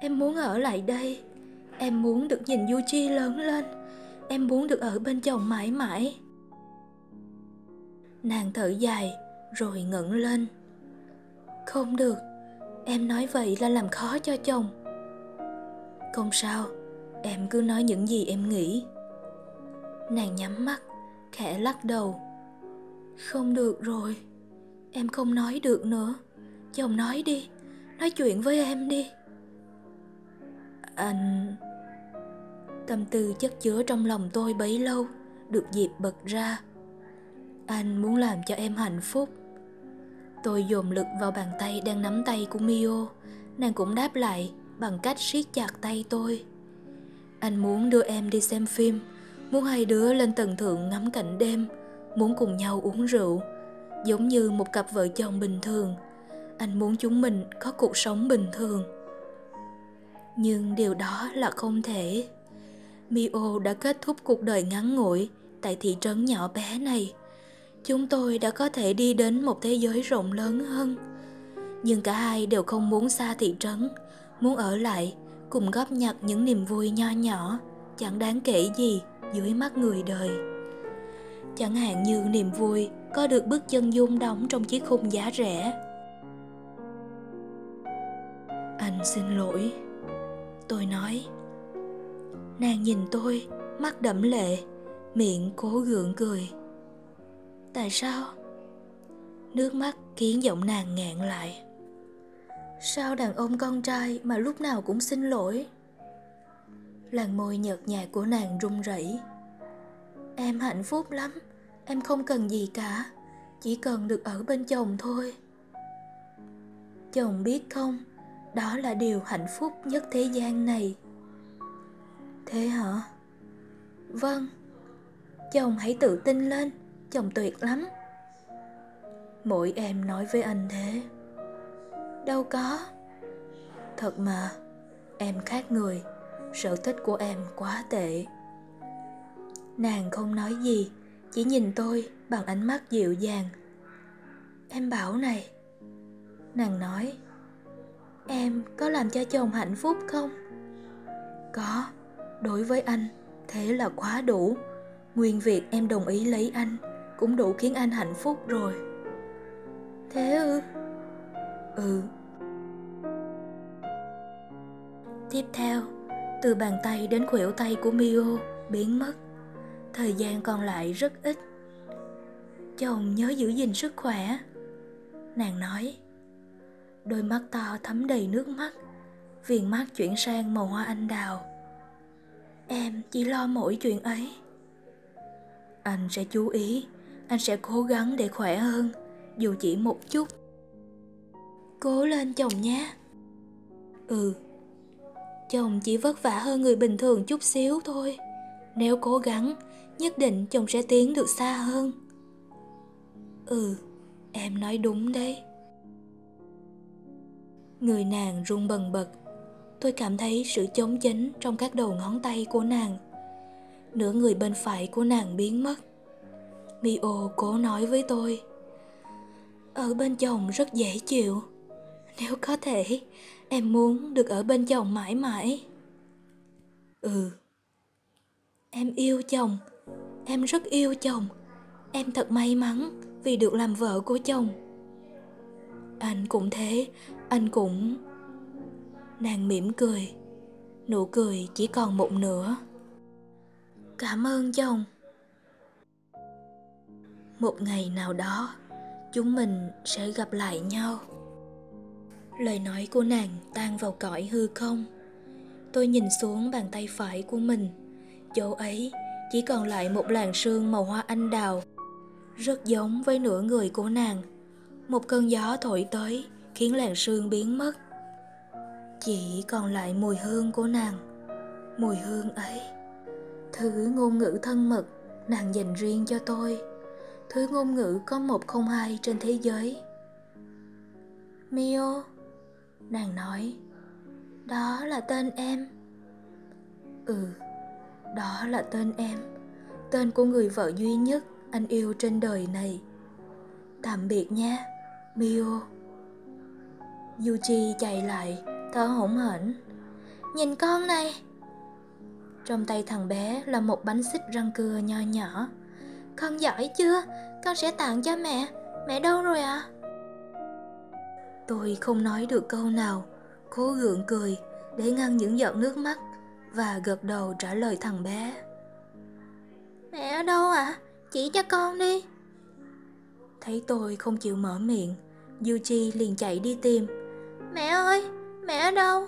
Em muốn ở lại đây. Em muốn được nhìn Yuji lớn lên. Em muốn được ở bên chồng mãi mãi. Nàng thở dài rồi ngẩng lên. Không được. Em nói vậy là làm khó cho chồng. Không sao. Em cứ nói những gì em nghĩ. Nàng nhắm mắt, khẽ lắc đầu. Không được rồi. Em không nói được nữa. Chồng nói đi. Nói chuyện với em đi. Anh... Tâm tư chất chứa trong lòng tôi bấy lâu được dịp bật ra. Anh muốn làm cho em hạnh phúc. Tôi dồn lực vào bàn tay đang nắm tay của Mio. Nàng cũng đáp lại bằng cách siết chặt tay tôi. Anh muốn đưa em đi xem phim. Muốn hai đứa lên tầng thượng ngắm cảnh đêm. Muốn cùng nhau uống rượu, giống như một cặp vợ chồng bình thường. Anh muốn chúng mình có cuộc sống bình thường. Nhưng điều đó là không thể. Mio đã kết thúc cuộc đời ngắn ngủi tại thị trấn nhỏ bé này. Chúng tôi đã có thể đi đến một thế giới rộng lớn hơn. Nhưng cả hai đều không muốn xa thị trấn. Muốn ở lại, cùng góp nhặt những niềm vui nho nhỏ, chẳng đáng kể gì dưới mắt người đời. Chẳng hạn như niềm vui có được bước chân dung đóng trong chiếc khung giá rẻ. Anh xin lỗi, tôi nói. Nàng nhìn tôi, mắt đẫm lệ, miệng cố gượng cười. Tại sao? Nước mắt khiến giọng nàng nghẹn lại. Sao đàn ông con trai mà lúc nào cũng xin lỗi? Làn môi nhợt nhạt của nàng run rẩy. Em hạnh phúc lắm. Em không cần gì cả. Chỉ cần được ở bên chồng thôi. Chồng biết không, Đó là điều hạnh phúc nhất thế gian này. Thế hả? Vâng. Chồng hãy tự tin lên, chồng tuyệt lắm. Mỗi em nói với anh thế. Đâu có. Thật mà, em khác người. Sở thích của em quá tệ. Nàng không nói gì, chỉ nhìn tôi bằng ánh mắt dịu dàng. Em bảo này. Nàng nói, em có làm cho chồng hạnh phúc không? Có. Đối với anh, thế là quá đủ. Nguyên việc em đồng ý lấy anh cũng đủ khiến anh hạnh phúc rồi. Thế ư? Ừ. Tiếp theo, từ bàn tay đến khuỷu tay của Mio biến mất. Thời gian còn lại rất ít. Chồng nhớ giữ gìn sức khỏe, nàng nói. Đôi mắt to thấm đầy nước mắt, viền mắt chuyển sang màu hoa anh đào. Em chỉ lo mỗi chuyện ấy. Anh sẽ chú ý, anh sẽ cố gắng để khỏe hơn, dù chỉ một chút. Cố lên chồng nhé. Ừ. Chồng chỉ vất vả hơn người bình thường chút xíu thôi. Nếu cố gắng, nhất định chồng sẽ tiến được xa hơn. Ừ, em nói đúng đấy. Người nàng run bần bật. Tôi cảm thấy sự chống chánh trong các đầu ngón tay của nàng. Nửa người bên phải của nàng biến mất. Mio cố nói với tôi, ở bên chồng rất dễ chịu. Nếu có thể, em muốn được ở bên chồng mãi mãi. Ừ. Em yêu chồng. Em rất yêu chồng. Em thật may mắn vì được làm vợ của chồng. Anh cũng thế. Anh cũng... Nàng mỉm cười. Nụ cười chỉ còn một nửa. Cảm ơn chồng. Một ngày nào đó, chúng mình sẽ gặp lại nhau. Lời nói của nàng tan vào cõi hư không. Tôi nhìn xuống bàn tay phải của mình. Chỗ ấy chỉ còn lại một làn sương màu hoa anh đào, rất giống với nửa người của nàng. Một cơn gió thổi tới khiến làn sương biến mất. Chỉ còn lại mùi hương của nàng. Mùi hương ấy, thứ ngôn ngữ thân mật nàng dành riêng cho tôi, thứ ngôn ngữ có 102 trên thế giới. Mio, nàng nói, đó là tên em. Ừ, đó là tên em, tên của người vợ duy nhất anh yêu trên đời này. Tạm biệt nha, Mio. Yuji chạy lại, thở hổn hển. Nhìn con này. Trong tay thằng bé là một bánh xích răng cưa nho nhỏ. Con giỏi chưa? Con sẽ tặng cho mẹ. Mẹ đâu rồi ạ? Tôi không nói được câu nào, cố gượng cười để ngăn những giọt nước mắt và gật đầu trả lời thằng bé. Mẹ ở đâu ạ? Chỉ cho con đi. Thấy tôi không chịu mở miệng, Yuji liền chạy đi tìm. Mẹ ơi, mẹ ở đâu?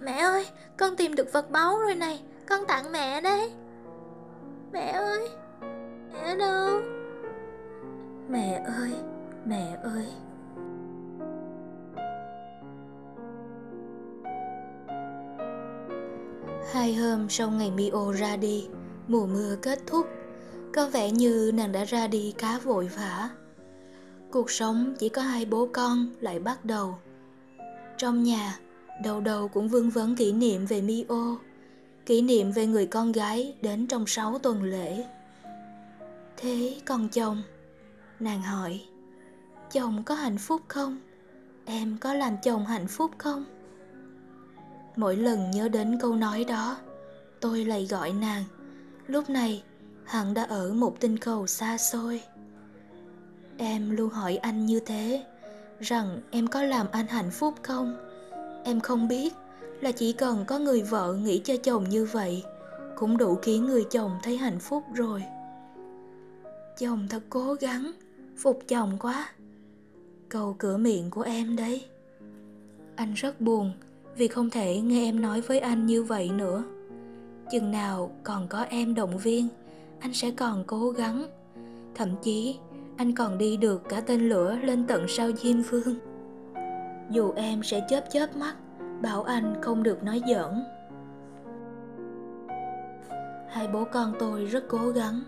Mẹ ơi, con tìm được vật báu rồi này, con tặng mẹ đấy. Mẹ ơi, mẹ ở đâu? Mẹ ơi, mẹ ơi. Hai hôm sau ngày Mio ra đi, mùa mưa kết thúc. Có vẻ như nàng đã ra đi cá vội vã. Cuộc sống chỉ có hai bố con lại bắt đầu. Trong nhà, đầu đầu cũng vương vấn kỷ niệm về Mio, kỷ niệm về người con gái đến trong 6 tuần lễ. Thế còn chồng? Nàng hỏi. Chồng có hạnh phúc không? Em có làm chồng hạnh phúc không? Mỗi lần nhớ đến câu nói đó, tôi lại gọi nàng. Lúc này, hắn đã ở một tinh cầu xa xôi. Em luôn hỏi anh như thế, rằng em có làm anh hạnh phúc không? Em không biết là chỉ cần có người vợ nghĩ cho chồng như vậy, cũng đủ khiến người chồng thấy hạnh phúc rồi. Chồng thật cố gắng, phục chồng quá. Câu cửa miệng của em đấy. Anh rất buồn vì không thể nghe em nói với anh như vậy nữa. Chừng nào còn có em động viên, anh sẽ còn cố gắng. Thậm chí anh còn đi được cả tên lửa lên tận sao Diêm Vương. dù em sẽ chớp mắt, bảo anh không được nói giỡn. Hai bố con tôi rất cố gắng.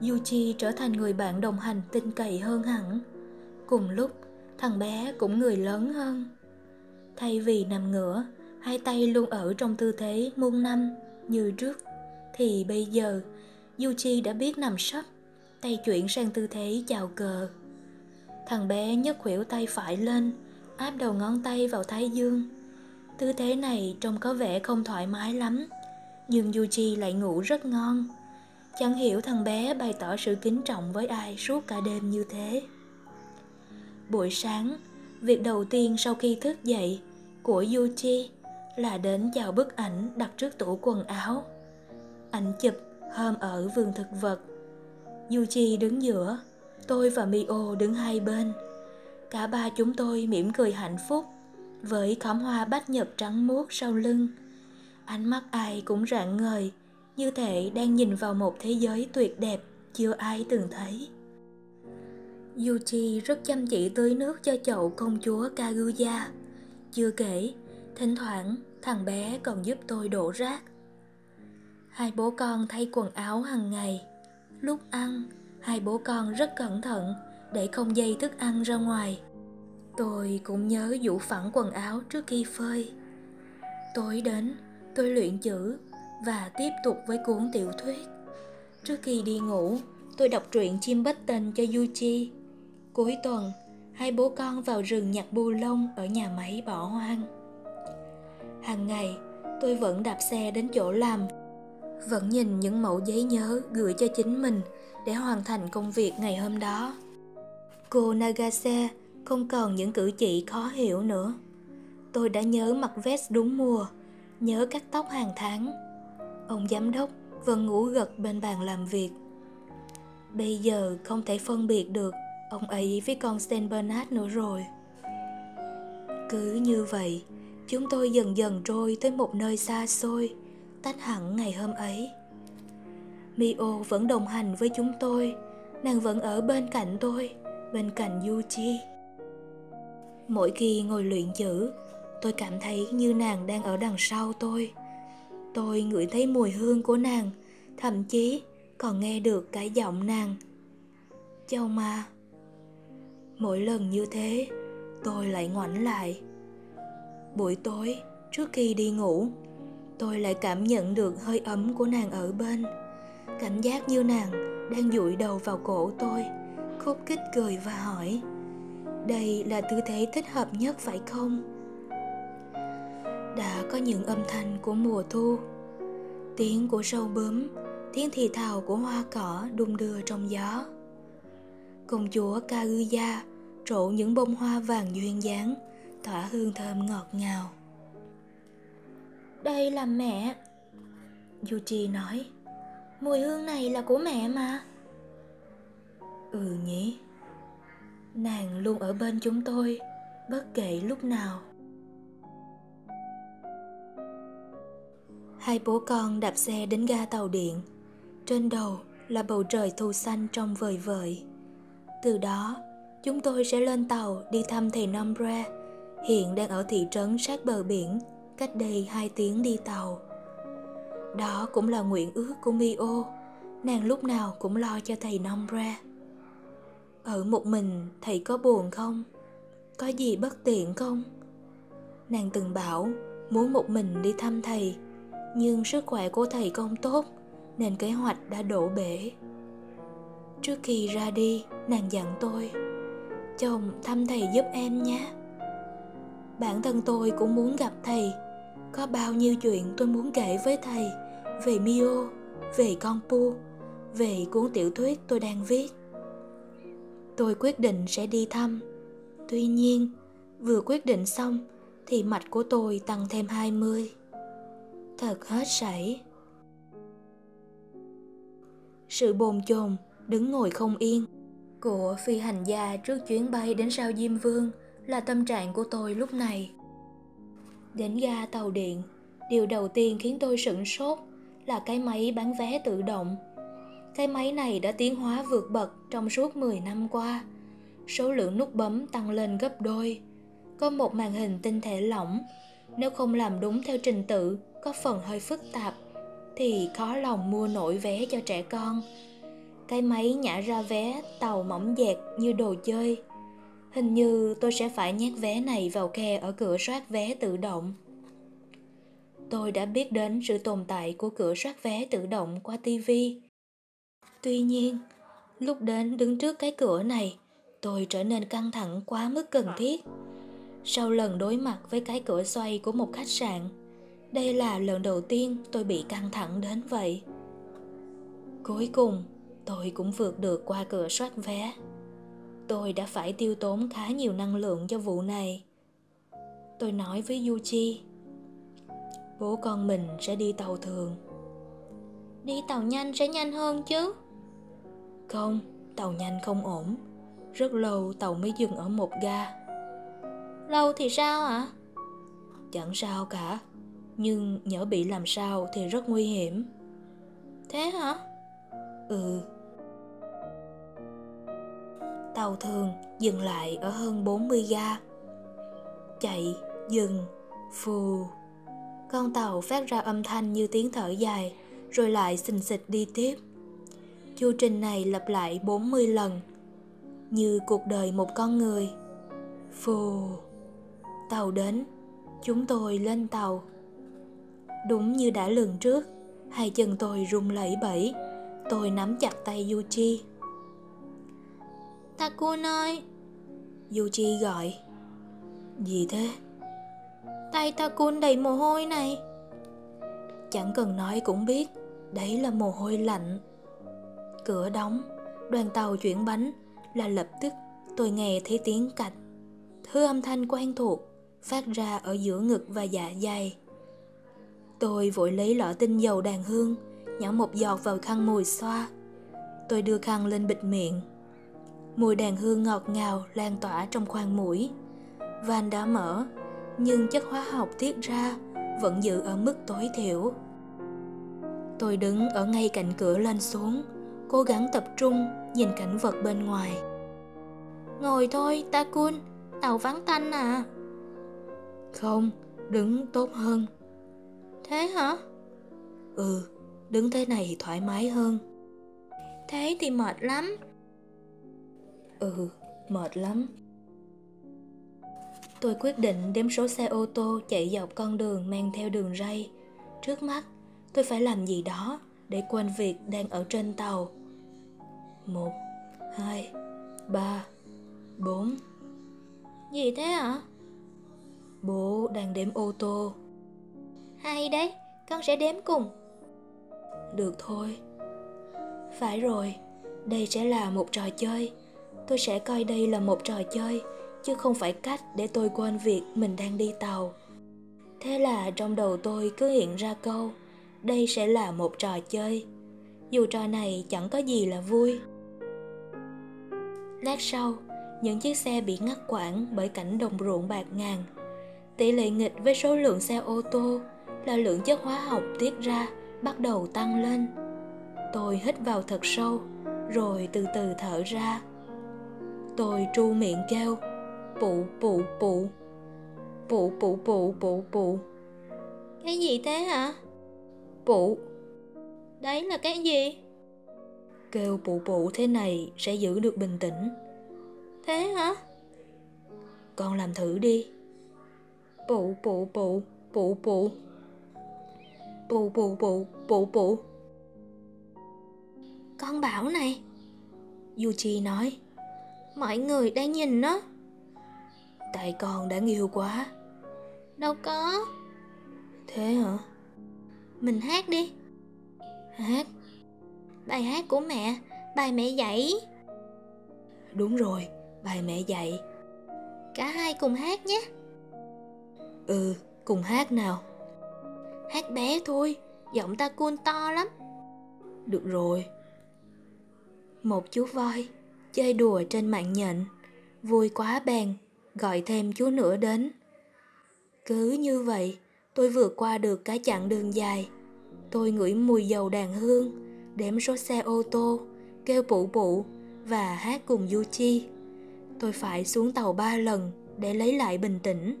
Yuji trở thành người bạn đồng hành tin cậy hơn hẳn. Cùng lúc, thằng bé cũng người lớn hơn. Thay vì nằm ngửa, hai tay luôn ở trong tư thế muôn năm như trước, thì bây giờ Yuji đã biết nằm sấp, tay chuyển sang tư thế chào cờ. Thằng bé nhấc khuỷu tay phải lên, áp đầu ngón tay vào thái dương. Tư thế này trông có vẻ không thoải mái lắm, nhưng Yuji lại ngủ rất ngon. Chẳng hiểu thằng bé bày tỏ sự kính trọng với ai suốt cả đêm như thế. Buổi sáng, việc đầu tiên sau khi thức dậy của Yuji là đến chào bức ảnh đặt trước tủ quần áo. Ảnh chụp hôm ở vườn thực vật. Yuji đứng giữa, tôi và Mio đứng hai bên. Cả ba chúng tôi mỉm cười hạnh phúc với khóm hoa bách nhật trắng muốt sau lưng. Ánh mắt ai cũng rạng ngời, như thể đang nhìn vào một thế giới tuyệt đẹp chưa ai từng thấy. Yuji rất chăm chỉ tưới nước cho chậu công chúa Kaguya. Chưa kể, thỉnh thoảng thằng bé còn giúp tôi đổ rác. Hai bố con thay quần áo hàng ngày. Lúc ăn, hai bố con rất cẩn thận để không dây thức ăn ra ngoài. Tôi cũng nhớ giũ phẳng quần áo trước khi phơi. Tối đến, tôi luyện chữ và tiếp tục với cuốn tiểu thuyết. Trước khi đi ngủ, tôi đọc truyện Chim Bách Tình cho Yuji. Cuối tuần, hai bố con vào rừng nhặt bu lông ở nhà máy bỏ hoang. Hàng ngày, tôi vẫn đạp xe đến chỗ làm, vẫn nhìn những mẫu giấy nhớ gửi cho chính mình để hoàn thành công việc ngày hôm đó. Cô Nagase không còn những cử chỉ khó hiểu nữa. Tôi đã nhớ mặc vest đúng mùa, nhớ cắt tóc hàng tháng. Ông giám đốc vẫn ngủ gật bên bàn làm việc. Bây giờ không thể phân biệt được ông ấy với con St. Bernard nữa rồi. Cứ như vậy, chúng tôi dần dần trôi tới một nơi xa xôi, tách hẳn ngày hôm ấy. Mio vẫn đồng hành với chúng tôi, nàng vẫn ở bên cạnh tôi, bên cạnh Yuji. Mỗi khi ngồi luyện chữ, tôi cảm thấy như nàng đang ở đằng sau tôi. Tôi ngửi thấy mùi hương của nàng, thậm chí còn nghe được cái giọng nàng. Châu mà. Mỗi lần như thế, tôi lại ngoảnh lại. Buổi tối, trước khi đi ngủ, tôi lại cảm nhận được hơi ấm của nàng ở bên. Cảm giác như nàng đang dụi đầu vào cổ tôi, khúc khích cười và hỏi: đây là tư thế thích hợp nhất phải không? Đã có những âm thanh của mùa thu, tiếng của sâu bướm, tiếng thì thào của hoa cỏ đung đưa trong gió. Công chúa Kaguya trổ những bông hoa vàng duyên dáng, tỏa hương thơm ngọt ngào. Đây là mẹ, Yuji nói. Mùi hương này là của mẹ mà. Ừ nhỉ. Nàng luôn ở bên chúng tôi, bất kể lúc nào. Hai bố con đạp xe đến ga tàu điện. Trên đầu là bầu trời thu xanh trong vời vợi. Từ đó, chúng tôi sẽ lên tàu đi thăm thầy Nomura, hiện đang ở thị trấn sát bờ biển, cách đây 2 tiếng đi tàu. Đó cũng là nguyện ước của Mio, nàng lúc nào cũng lo cho thầy Nomura. Ở một mình thầy có buồn không? Có gì bất tiện không? Nàng từng bảo muốn một mình đi thăm thầy, nhưng sức khỏe của thầy không tốt nên kế hoạch đã đổ bể. Trước khi ra đi, nàng dặn tôi: chồng thăm thầy giúp em nhé. Bản thân tôi cũng muốn gặp thầy. Có bao nhiêu chuyện tôi muốn kể với thầy, về Mio, về con Poo, về cuốn tiểu thuyết tôi đang viết. Tôi quyết định sẽ đi thăm. Tuy nhiên, vừa quyết định xong thì mạch của tôi tăng thêm 20. Thật hết sảy. Sự bồn chồn, đứng ngồi không yên của phi hành gia trước chuyến bay đến sao Diêm Vương là tâm trạng của tôi lúc này. Đến ga tàu điện, điều đầu tiên khiến tôi sửng sốt là cái máy bán vé tự động. Cái máy này đã tiến hóa vượt bậc trong suốt 10 năm qua. Số lượng nút bấm tăng lên gấp đôi. có một màn hình tinh thể lỏng. Nếu không làm đúng theo trình tự, có phần hơi phức tạp, thì khó lòng mua nổi vé cho trẻ con. Cái máy nhả ra vé tàu mỏng dẹt như đồ chơi. Hình như tôi sẽ phải nhét vé này vào khe ở cửa soát vé tự động. Tôi đã biết đến sự tồn tại của cửa soát vé tự động qua TV. Tuy nhiên, lúc đến đứng trước cái cửa này, tôi trở nên căng thẳng quá mức cần thiết. Sau lần đối mặt với cái cửa xoay của một khách sạn, đây là lần đầu tiên tôi bị căng thẳng đến vậy. Cuối cùng, tôi cũng vượt được qua cửa soát vé. Tôi đã phải tiêu tốn khá nhiều năng lượng cho vụ này. Tôi nói với Yuji, bố con mình sẽ đi tàu thường. Đi tàu nhanh sẽ nhanh hơn chứ? Không, tàu nhanh không ổn. Rất lâu tàu mới dừng ở một ga. Lâu thì sao ạ? Chẳng sao cả, nhưng nhỡ bị làm sao thì rất nguy hiểm. Thế hả? Ừ. Tàu thường dừng lại ở hơn 40 ga. Chạy, dừng, phù. Con tàu phát ra âm thanh như tiếng thở dài, rồi lại xình xịch đi tiếp. Chu trình này lặp lại 40 lần, như cuộc đời một con người. Phù. Tàu đến, chúng tôi lên tàu. Đúng như đã lường trước, hai chân tôi run lẩy bẩy. Tôi nắm chặt tay Yuji. Takun ơi! Yuji gọi. Gì thế? Tay Takun đầy mồ hôi này. Chẳng cần nói cũng biết, đấy là mồ hôi lạnh. Cửa đóng, đoàn tàu chuyển bánh, là lập tức tôi nghe thấy tiếng cạch. Thứ âm thanh quen thuộc phát ra ở giữa ngực và dạ dày. Tôi vội lấy lọ tinh dầu đàn hương, nhỏ một giọt vào khăn mùi xoa. Tôi đưa khăn lên bịt miệng. Mùi đàn hương ngọt ngào lan tỏa trong khoang mũi. Van đã mở, nhưng chất hóa học tiết ra vẫn giữ ở mức tối thiểu. Tôi đứng ở ngay cạnh cửa lên xuống, cố gắng tập trung nhìn cảnh vật bên ngoài. Ngồi thôi, Takun, tàu vắng tanh à? Không, đứng tốt hơn. Thế hả? Ừ, đứng thế này thoải mái hơn. Thế thì mệt lắm. Ừ, mệt lắm. Tôi quyết định đếm số xe ô tô chạy dọc con đường mang theo đường ray. Trước mắt, tôi phải làm gì đó để quên việc đang ở trên tàu. 1, 2, 3, 4. Gì thế ạ? Bố đang đếm ô tô. Hay đấy, con sẽ đếm cùng. Được thôi. Phải rồi, đây sẽ là một trò chơi. Tôi sẽ coi đây là một trò chơi, chứ không phải cách để tôi quên việc mình đang đi tàu. Thế là trong đầu tôi cứ hiện ra câu, đây sẽ là một trò chơi. Dù trò này chẳng có gì là vui. Lát sau, những chiếc xe bị ngắt quãng bởi cảnh đồng ruộng bạc ngàn. Tỷ lệ nghịch với số lượng xe ô tô là lượng chất hóa học tiết ra bắt đầu tăng lên. Tôi hít vào thật sâu, rồi từ từ thở ra. Tôi tru miệng kêu, pụ pụ pụ, pụ pụ pụ pụ pụ. Cái gì thế hả? Pụ. Đấy là cái gì? Kêu pụ pụ thế này sẽ giữ được bình tĩnh. Thế hả? Con làm thử đi. Pụ pụ pụ, pụ pụ. Pụ pụ pụ, pụ pụ. Con bảo này, Yuji nói, mọi người đang nhìn nó. Tại con đáng yêu quá. Đâu có. Thế hả? Mình hát đi. Hát? Bài hát của mẹ, bài mẹ dạy. Đúng rồi, bài mẹ dạy. Cả hai cùng hát nhé. Ừ, cùng hát nào. Hát bé thôi, giọng Takun to lắm. Được rồi. Một chú voi chơi đùa trên mạng nhện, vui quá bèn gọi thêm chú nữa đến. Cứ như vậy, tôi vượt qua được cả chặng đường dài. Tôi ngửi mùi dầu đàn hương, đếm số xe ô tô, kêu bụ bụ và hát cùng Yuji. Tôi phải xuống tàu 3 lần để lấy lại bình tĩnh.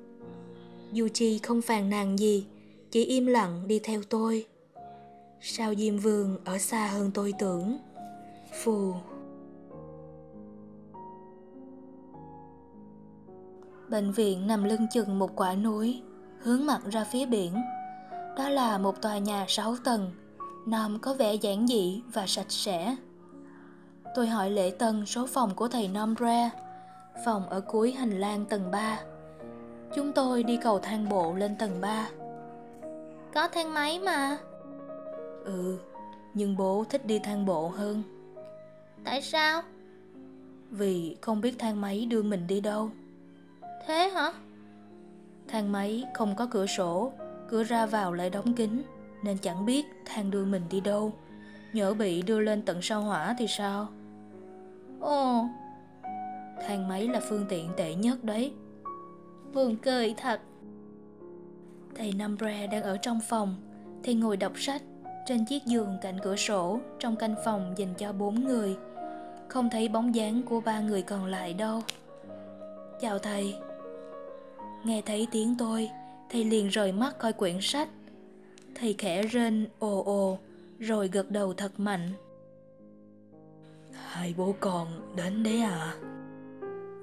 Yuji không phàn nàn gì, chỉ im lặng đi theo tôi. Sao Diêm Vương ở xa hơn tôi tưởng. Phù. Bệnh viện nằm lưng chừng một quả núi, hướng mặt ra phía biển. Đó là một tòa nhà 6 tầng, nom có vẻ giản dị và sạch sẽ. Tôi hỏi lễ tân số phòng của thầy Nomura, phòng ở cuối hành lang tầng 3. Chúng tôi đi cầu thang bộ lên tầng 3. Có thang máy mà. Ừ, nhưng bố thích đi thang bộ hơn. Tại sao? Vì không biết thang máy đưa mình đi đâu. Thế hả? Thang máy không có cửa sổ, cửa ra vào lại đóng kín, nên chẳng biết thang đưa mình đi đâu. Nhỡ bị đưa lên tận sao Hỏa thì sao? Ồ, thang máy là phương tiện tệ nhất đấy. Buồn cười thật. Thầy Nomura đang ở trong phòng thì ngồi đọc sách trên chiếc giường cạnh cửa sổ trong căn phòng dành cho 4 người. Không thấy bóng dáng của 3 người còn lại đâu. Chào thầy. Nghe thấy tiếng tôi, thầy liền rời mắt coi quyển sách. Thầy khẽ rên ồ ồ rồi gật đầu thật mạnh. Hai bố con đến đấy à?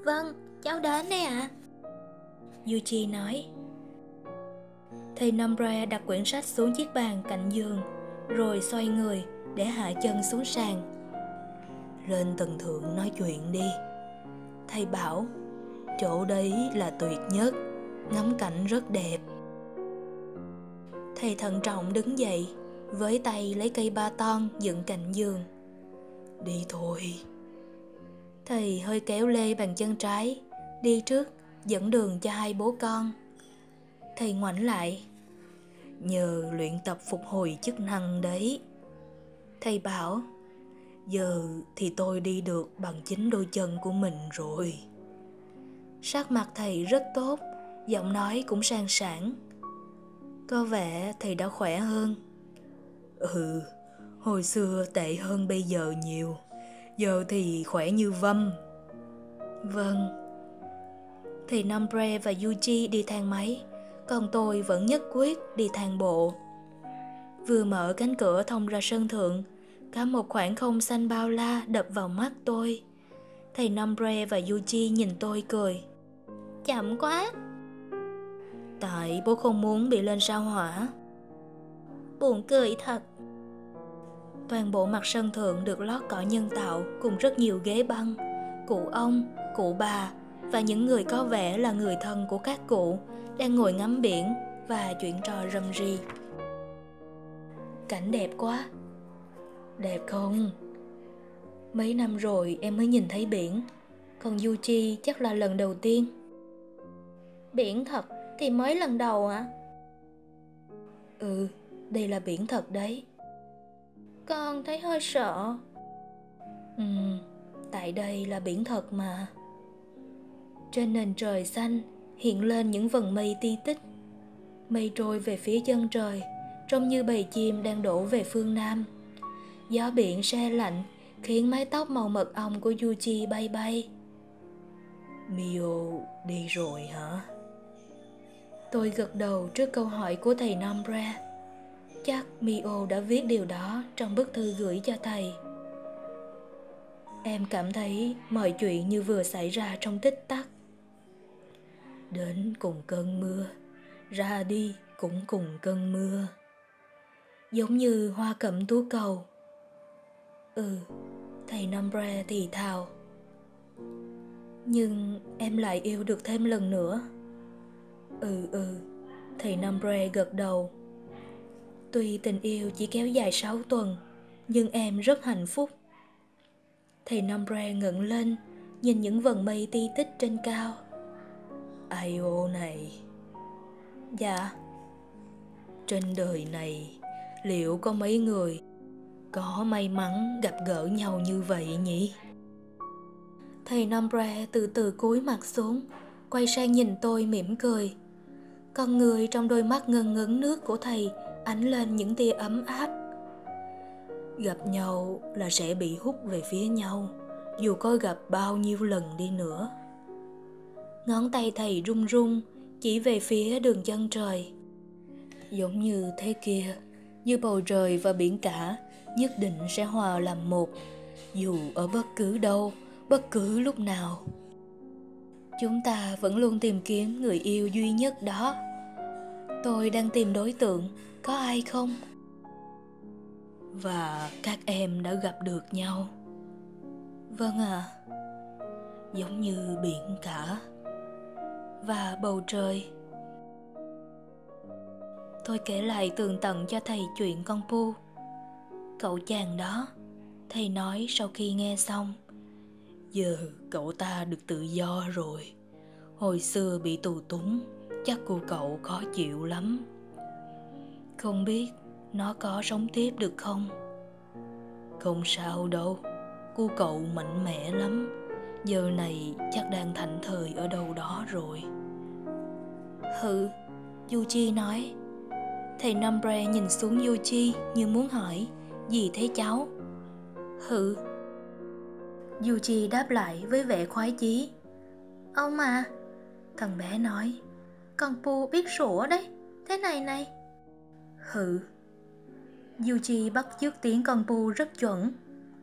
Vâng, cháu đến đấy ạ. Yuji nói. Thầy Nomura đặt quyển sách xuống chiếc bàn cạnh giường, rồi xoay người để hạ chân xuống sàn. Lên tầng thượng nói chuyện đi. Thầy bảo, chỗ đấy là tuyệt nhất, ngắm cảnh rất đẹp. Thầy thận trọng đứng dậy, với tay lấy cây ba ton dựng cạnh giường. Đi thôi. Thầy hơi kéo lê bàn chân trái, đi trước dẫn đường cho hai bố con. Thầy ngoảnh lại. Nhờ luyện tập phục hồi chức năng đấy. Thầy bảo, giờ thì tôi đi được bằng chính đôi chân của mình rồi. Sắc mặt thầy rất tốt, giọng nói cũng sang sảng. Có vẻ thầy đã khỏe hơn. Ừ, hồi xưa tệ hơn bây giờ nhiều. Giờ thì khỏe như vâm. Vâng. Thầy Nomura và Yuji đi thang máy, còn tôi vẫn nhất quyết đi thang bộ. Vừa mở cánh cửa thông ra sân thượng, cả một khoảng không xanh bao la đập vào mắt tôi. Thầy Nomura và Yuji nhìn tôi cười. Chậm quá. Tại bố không muốn bị lên sao Hỏa. Buồn cười thật. Toàn bộ mặt sân thượng được lót cỏ nhân tạo cùng rất nhiều ghế băng. Cụ ông, cụ bà và những người có vẻ là người thân của các cụ đang ngồi ngắm biển và chuyện trò rầm rì. Cảnh đẹp quá. Đẹp không? Mấy năm rồi em mới nhìn thấy biển, còn Yuji chắc là lần đầu tiên. Biển thật thì mới lần đầu ạ? Ừ, đây là biển thật đấy. Con thấy hơi sợ. Tại đây là biển thật mà. Trên nền trời xanh hiện lên những vầng mây ti tích. Mây trôi về phía chân trời, trông như bầy chim đang đổ về phương Nam. Gió biển se lạnh khiến mái tóc màu mật ong của Yuji bay bay. Mio đi rồi hả? Tôi gật đầu trước câu hỏi của thầy Nomura. Chắc Mio đã viết điều đó trong bức thư gửi cho thầy. Em cảm thấy mọi chuyện như vừa xảy ra trong tích tắc. Đến cùng cơn mưa, ra đi cũng cùng cơn mưa. Giống như hoa cẩm tú cầu. Ừ, thầy Nomura thì thào. Nhưng em lại yêu được thêm lần nữa. Ừ, thầy Nomura gật đầu. Tuy tình yêu chỉ kéo dài 6 tuần, nhưng em rất hạnh phúc. Thầy Nomura ngẩng lên, nhìn những vầng mây ti tích trên cao. Ai-ô này. Dạ. Trên đời này, liệu có mấy người có may mắn gặp gỡ nhau như vậy nhỉ? Thầy Nomura từ từ cúi mặt xuống, quay sang nhìn tôi mỉm cười. Con người trong đôi mắt ngấn ngấn nước của thầy ánh lên những tia ấm áp. Gặp nhau là sẽ bị hút về phía nhau, dù có gặp bao nhiêu lần đi nữa. Ngón tay thầy run run chỉ về phía đường chân trời. Giống như thế kia, như bầu trời và biển cả nhất định sẽ hòa làm một, dù ở bất cứ đâu, bất cứ lúc nào. Chúng ta vẫn luôn tìm kiếm người yêu duy nhất đó. Tôi đang tìm đối tượng, có ai không? Và các em đã gặp được nhau. Vâng ạ. Giống như biển cả và bầu trời. Tôi kể lại tường tận cho thầy chuyện con Poo, cậu chàng đó. Thầy nói sau khi nghe xong, giờ cậu ta được tự do rồi. Hồi xưa bị tù túng, chắc cô cậu khó chịu lắm. Không biết nó có sống tiếp được không? Không sao đâu, cô cậu mạnh mẽ lắm. Giờ này chắc đang thảnh thời ở đâu đó rồi. Hừ, Yuji nói. Thầy Nomura nhìn xuống Yuji như muốn hỏi, gì thế cháu? Hừ, Yuji đáp lại với vẻ khoái chí. Ông à, thằng bé nói, con Poo biết sủa đấy, thế này này. Hừ, Yuji bắt chước tiếng con Poo rất chuẩn.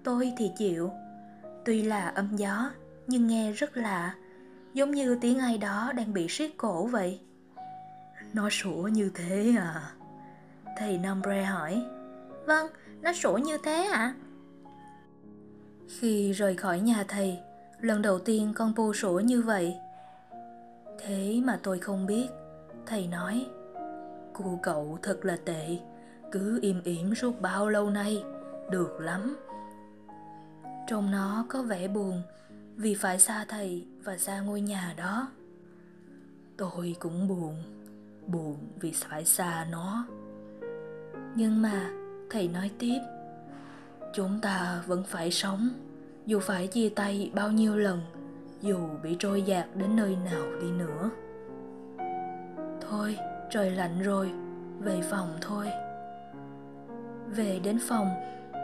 Tôi thì chịu. Tuy là âm gió nhưng nghe rất lạ, giống như tiếng ai đó đang bị siết cổ vậy. Nó sủa như thế à? Thầy Nomura hỏi. Vâng, nó sủa như thế ạ. Khi rời khỏi nhà thầy, lần đầu tiên con Poo sủa như vậy. Thế mà tôi không biết, thầy nói. Cô cậu thật là tệ, cứ im ỉm suốt bao lâu nay, được lắm. Trông nó có vẻ buồn vì phải xa thầy và xa ngôi nhà đó. Tôi cũng buồn vì phải xa nó. Nhưng mà thầy nói tiếp, chúng ta vẫn phải sống, dù phải chia tay bao nhiêu lần, dù bị trôi dạt đến nơi nào đi nữa. Thôi, trời lạnh rồi, về phòng thôi. Về đến phòng,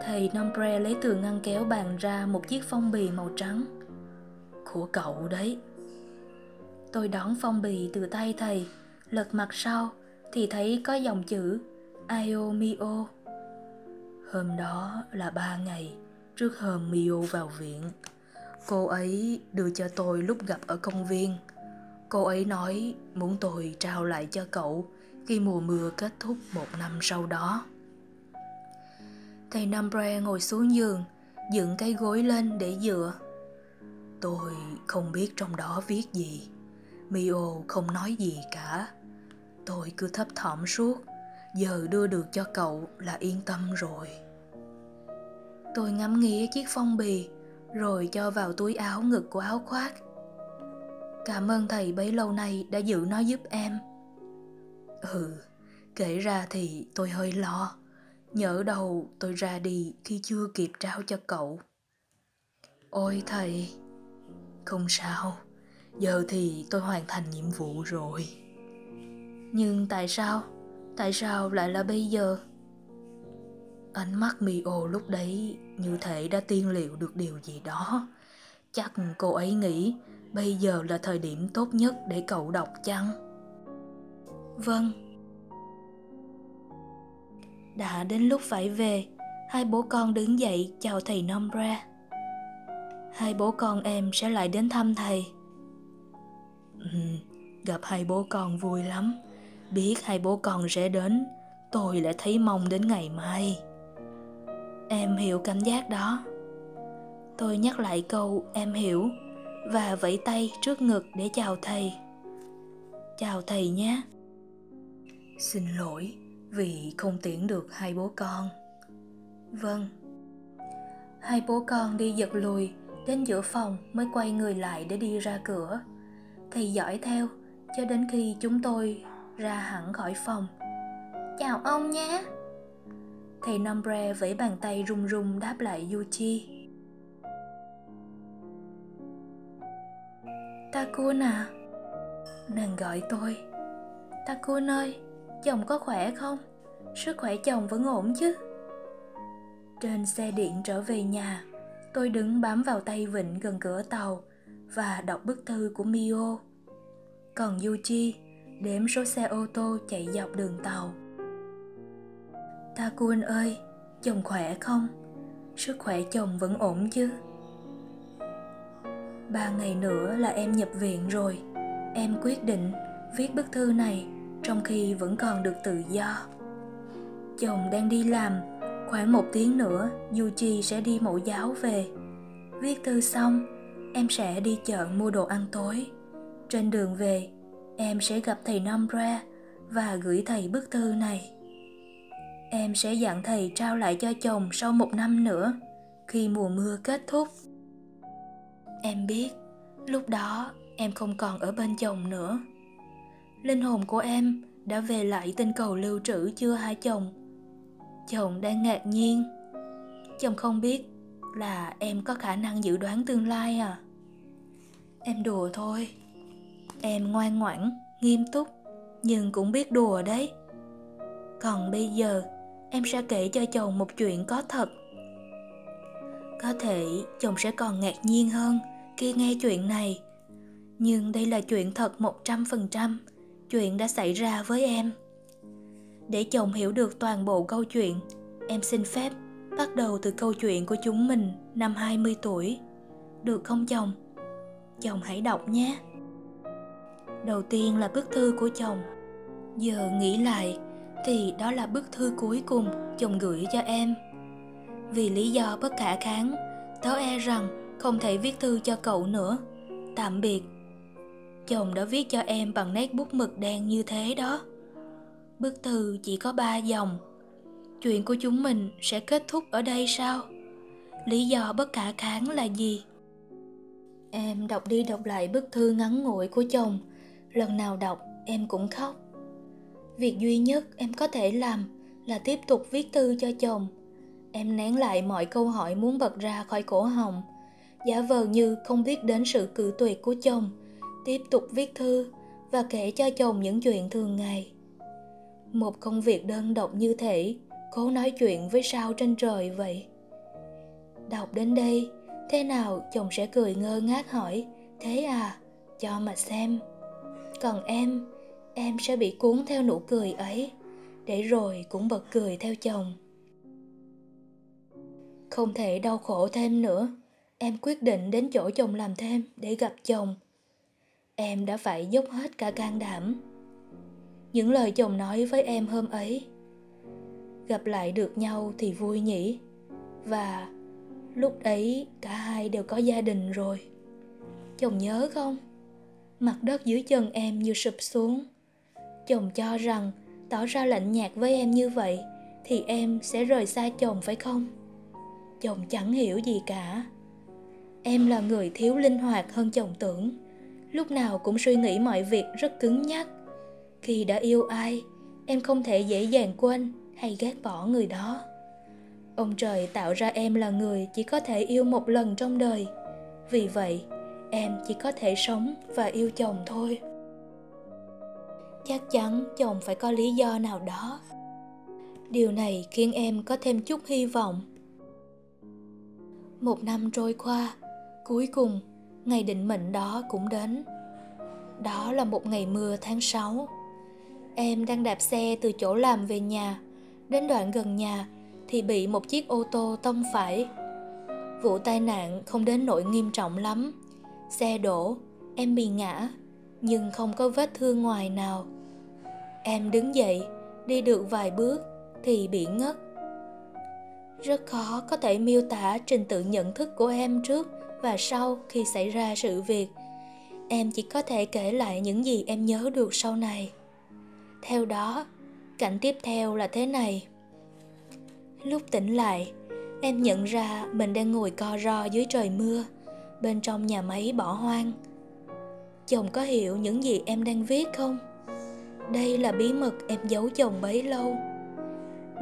thầy Nomura lấy từ ngăn kéo bàn ra một chiếc phong bì màu trắng. Của cậu đấy. Tôi đón phong bì từ tay thầy, lật mặt sau thì thấy có dòng chữ Ayo Mio. Hôm đó là 3 ngày trước hôm Mio vào viện. Cô ấy đưa cho tôi lúc gặp ở công viên. Cô ấy nói muốn tôi trao lại cho cậu khi mùa mưa kết thúc 1 năm sau đó. Thầy Nomura ngồi xuống giường, dựng cái gối lên để dựa. Tôi không biết trong đó viết gì. Mio không nói gì cả. Tôi cứ thấp thỏm suốt. Giờ đưa được cho cậu là yên tâm rồi. Tôi ngắm nghía chiếc phong bì, rồi cho vào túi áo ngực của áo khoác. Cảm ơn thầy bấy lâu nay đã giữ nó giúp em. Ừ, kể ra thì tôi hơi lo. Nhỡ đầu tôi ra đi khi chưa kịp trao cho cậu. Ôi thầy, không sao, giờ thì tôi hoàn thành nhiệm vụ rồi. Nhưng tại sao? Tại sao lại là bây giờ? Ánh mắt Mio lúc đấy như thể đã tiên liệu được điều gì đó. Chắc cô ấy nghĩ bây giờ là thời điểm tốt nhất để cậu đọc chăng? Vâng. Đã đến lúc phải về, hai bố con đứng dậy chào thầy Nomura. Hai bố con em sẽ lại đến thăm thầy. Gặp hai bố con vui lắm. Biết hai bố con sẽ đến, tôi lại thấy mong đến ngày mai. Em hiểu cảm giác đó. Tôi nhắc lại câu em hiểu và vẫy tay trước ngực để chào thầy. Chào thầy nhé. Xin lỗi vì không tiễn được hai bố con. Vâng. Hai bố con đi giật lùi đến giữa phòng mới quay người lại để đi ra cửa. Thầy dõi theo cho đến khi chúng tôi ra hẳn khỏi phòng. Chào ông nhé. Thầy Nomura vẫy bàn tay run run đáp lại Yuji. Takun à, nàng gọi tôi. Takun ơi, chồng có khỏe không? Sức khỏe chồng vẫn ổn chứ? Trên xe điện trở về nhà, tôi đứng bám vào tay vịnh gần cửa tàu và đọc bức thư của Mio còn Yuji đếm số xe ô tô chạy dọc đường tàu. Takun ơi, chồng khỏe không? Sức khỏe chồng vẫn ổn chứ? 3 ngày nữa là em nhập viện rồi. Em quyết định viết bức thư này trong khi vẫn còn được tự do. Chồng đang đi làm, khoảng 1 tiếng nữa Yuji sẽ đi mẫu giáo về. Viết thư xong, em sẽ đi chợ mua đồ ăn tối. Trên đường về, em sẽ gặp thầy Nomura và gửi thầy bức thư này. Em sẽ dặn thầy trao lại cho chồng sau 1 năm nữa, khi mùa mưa kết thúc. Em biết, lúc đó em không còn ở bên chồng nữa. Linh hồn của em đã về lại tinh cầu lưu trữ chưa hả chồng? Chồng đang ngạc nhiên. Chồng không biết là em có khả năng dự đoán tương lai à? Em đùa thôi. Em ngoan ngoãn, nghiêm túc, nhưng cũng biết đùa đấy. Còn bây giờ, em sẽ kể cho chồng một chuyện có thật. Có thể chồng sẽ còn ngạc nhiên hơn khi nghe chuyện này. Nhưng đây là chuyện thật 100%, chuyện đã xảy ra với em. Để chồng hiểu được toàn bộ câu chuyện, em xin phép bắt đầu từ câu chuyện của chúng mình năm 20 tuổi. Được không chồng? Chồng hãy đọc nhé. Đầu tiên là bức thư của chồng. Giờ nghĩ lại thì đó là bức thư cuối cùng chồng gửi cho em. Vì lý do bất khả kháng, tớ e rằng không thể viết thư cho cậu nữa. Tạm biệt. Chồng đã viết cho em bằng nét bút mực đen như thế đó. Bức thư chỉ có 3 dòng. Chuyện của chúng mình sẽ kết thúc ở đây sao? Lý do bất khả kháng là gì? Em đọc đi đọc lại bức thư ngắn ngủi của chồng. Lần nào đọc em cũng khóc. Việc duy nhất em có thể làm là tiếp tục viết thư cho chồng. Em nén lại mọi câu hỏi muốn bật ra khỏi cổ họng, giả vờ như không biết đến sự cự tuyệt của chồng, tiếp tục viết thư và kể cho chồng những chuyện thường ngày. Một công việc đơn độc như thể cố nói chuyện với sao trên trời vậy. Đọc đến đây, thế nào chồng sẽ cười ngơ ngác hỏi, thế à, cho mà xem. Còn em sẽ bị cuốn theo nụ cười ấy, để rồi cũng bật cười theo chồng. Không thể đau khổ thêm nữa, em quyết định đến chỗ chồng làm thêm để gặp chồng. Em đã phải dốc hết cả can đảm. Những lời chồng nói với em hôm ấy, gặp lại được nhau thì vui nhỉ. Và lúc ấy cả hai đều có gia đình rồi. Chồng nhớ không? Mặt đất dưới chân em như sụp xuống. Chồng cho rằng tỏ ra lạnh nhạt với em như vậy thì em sẽ rời xa chồng phải không? Chồng chẳng hiểu gì cả. Em là người thiếu linh hoạt hơn chồng tưởng. Lúc nào cũng suy nghĩ mọi việc rất cứng nhắc. Khi đã yêu ai, em không thể dễ dàng quên hay ghét bỏ người đó. Ông trời tạo ra em là người chỉ có thể yêu một lần trong đời. Vì vậy, em chỉ có thể sống và yêu chồng thôi. Chắc chắn chồng phải có lý do nào đó. Điều này khiến em có thêm chút hy vọng. 1 năm trôi qua, cuối cùng ngày định mệnh đó cũng đến. Đó là một ngày mưa tháng 6. Em đang đạp xe từ chỗ làm về nhà. Đến đoạn gần nhà thì bị một chiếc ô tô tông phải. Vụ tai nạn không đến nỗi nghiêm trọng lắm. Xe đổ, em bị ngã, nhưng không có vết thương ngoài nào. Em đứng dậy, đi được vài bước thì bị ngất. Rất khó có thể miêu tả trình tự nhận thức của em trước và sau khi xảy ra sự việc. Em chỉ có thể kể lại những gì em nhớ được sau này. Theo đó, cảnh tiếp theo là thế này. Lúc tỉnh lại, em nhận ra mình đang ngồi co ro dưới trời mưa, bên trong nhà máy bỏ hoang. Chồng có hiểu những gì em đang viết không? Đây là bí mật em giấu chồng bấy lâu.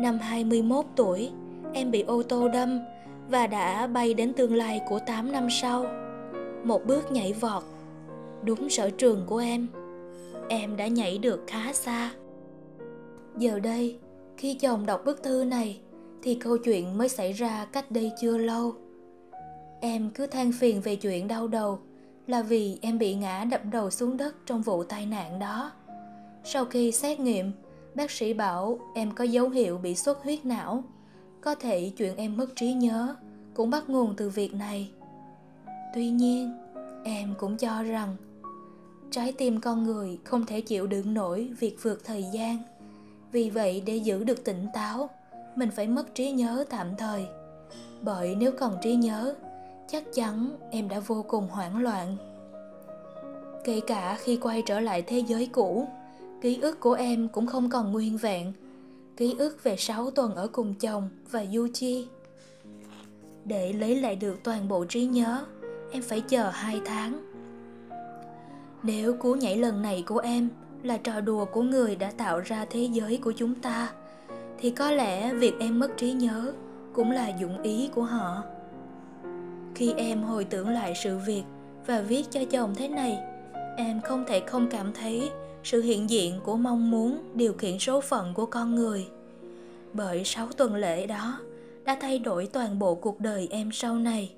Năm 21 tuổi, em bị ô tô đâm và đã bay đến tương lai của 8 năm sau. Một bước nhảy vọt, đúng sở trường của em. Em đã nhảy được khá xa. Giờ đây, khi chồng đọc bức thư này thì câu chuyện mới xảy ra cách đây chưa lâu. Em cứ than phiền về chuyện đau đầu, là vì em bị ngã đập đầu xuống đất trong vụ tai nạn đó. Sau khi xét nghiệm, bác sĩ bảo em có dấu hiệu bị xuất huyết não. Có thể chuyện em mất trí nhớ cũng bắt nguồn từ việc này. Tuy nhiên, em cũng cho rằng trái tim con người không thể chịu đựng nổi việc vượt thời gian. Vì vậy, để giữ được tỉnh táo, mình phải mất trí nhớ tạm thời. Bởi nếu còn trí nhớ, chắc chắn em đã vô cùng hoảng loạn. Kể cả khi quay trở lại thế giới cũ, ký ức của em cũng không còn nguyên vẹn. Ký ức về 6 tuần ở cùng chồng và Yuji. Để lấy lại được toàn bộ trí nhớ, em phải chờ 2 tháng. Nếu cú nhảy lần này của em là trò đùa của người đã tạo ra thế giới của chúng ta, thì có lẽ việc em mất trí nhớ cũng là dụng ý của họ. Khi em hồi tưởng lại sự việc và viết cho chồng thế này, em không thể không cảm thấy sự hiện diện của mong muốn điều khiển số phận của con người. Bởi 6 tuần lễ đó đã thay đổi toàn bộ cuộc đời em sau này.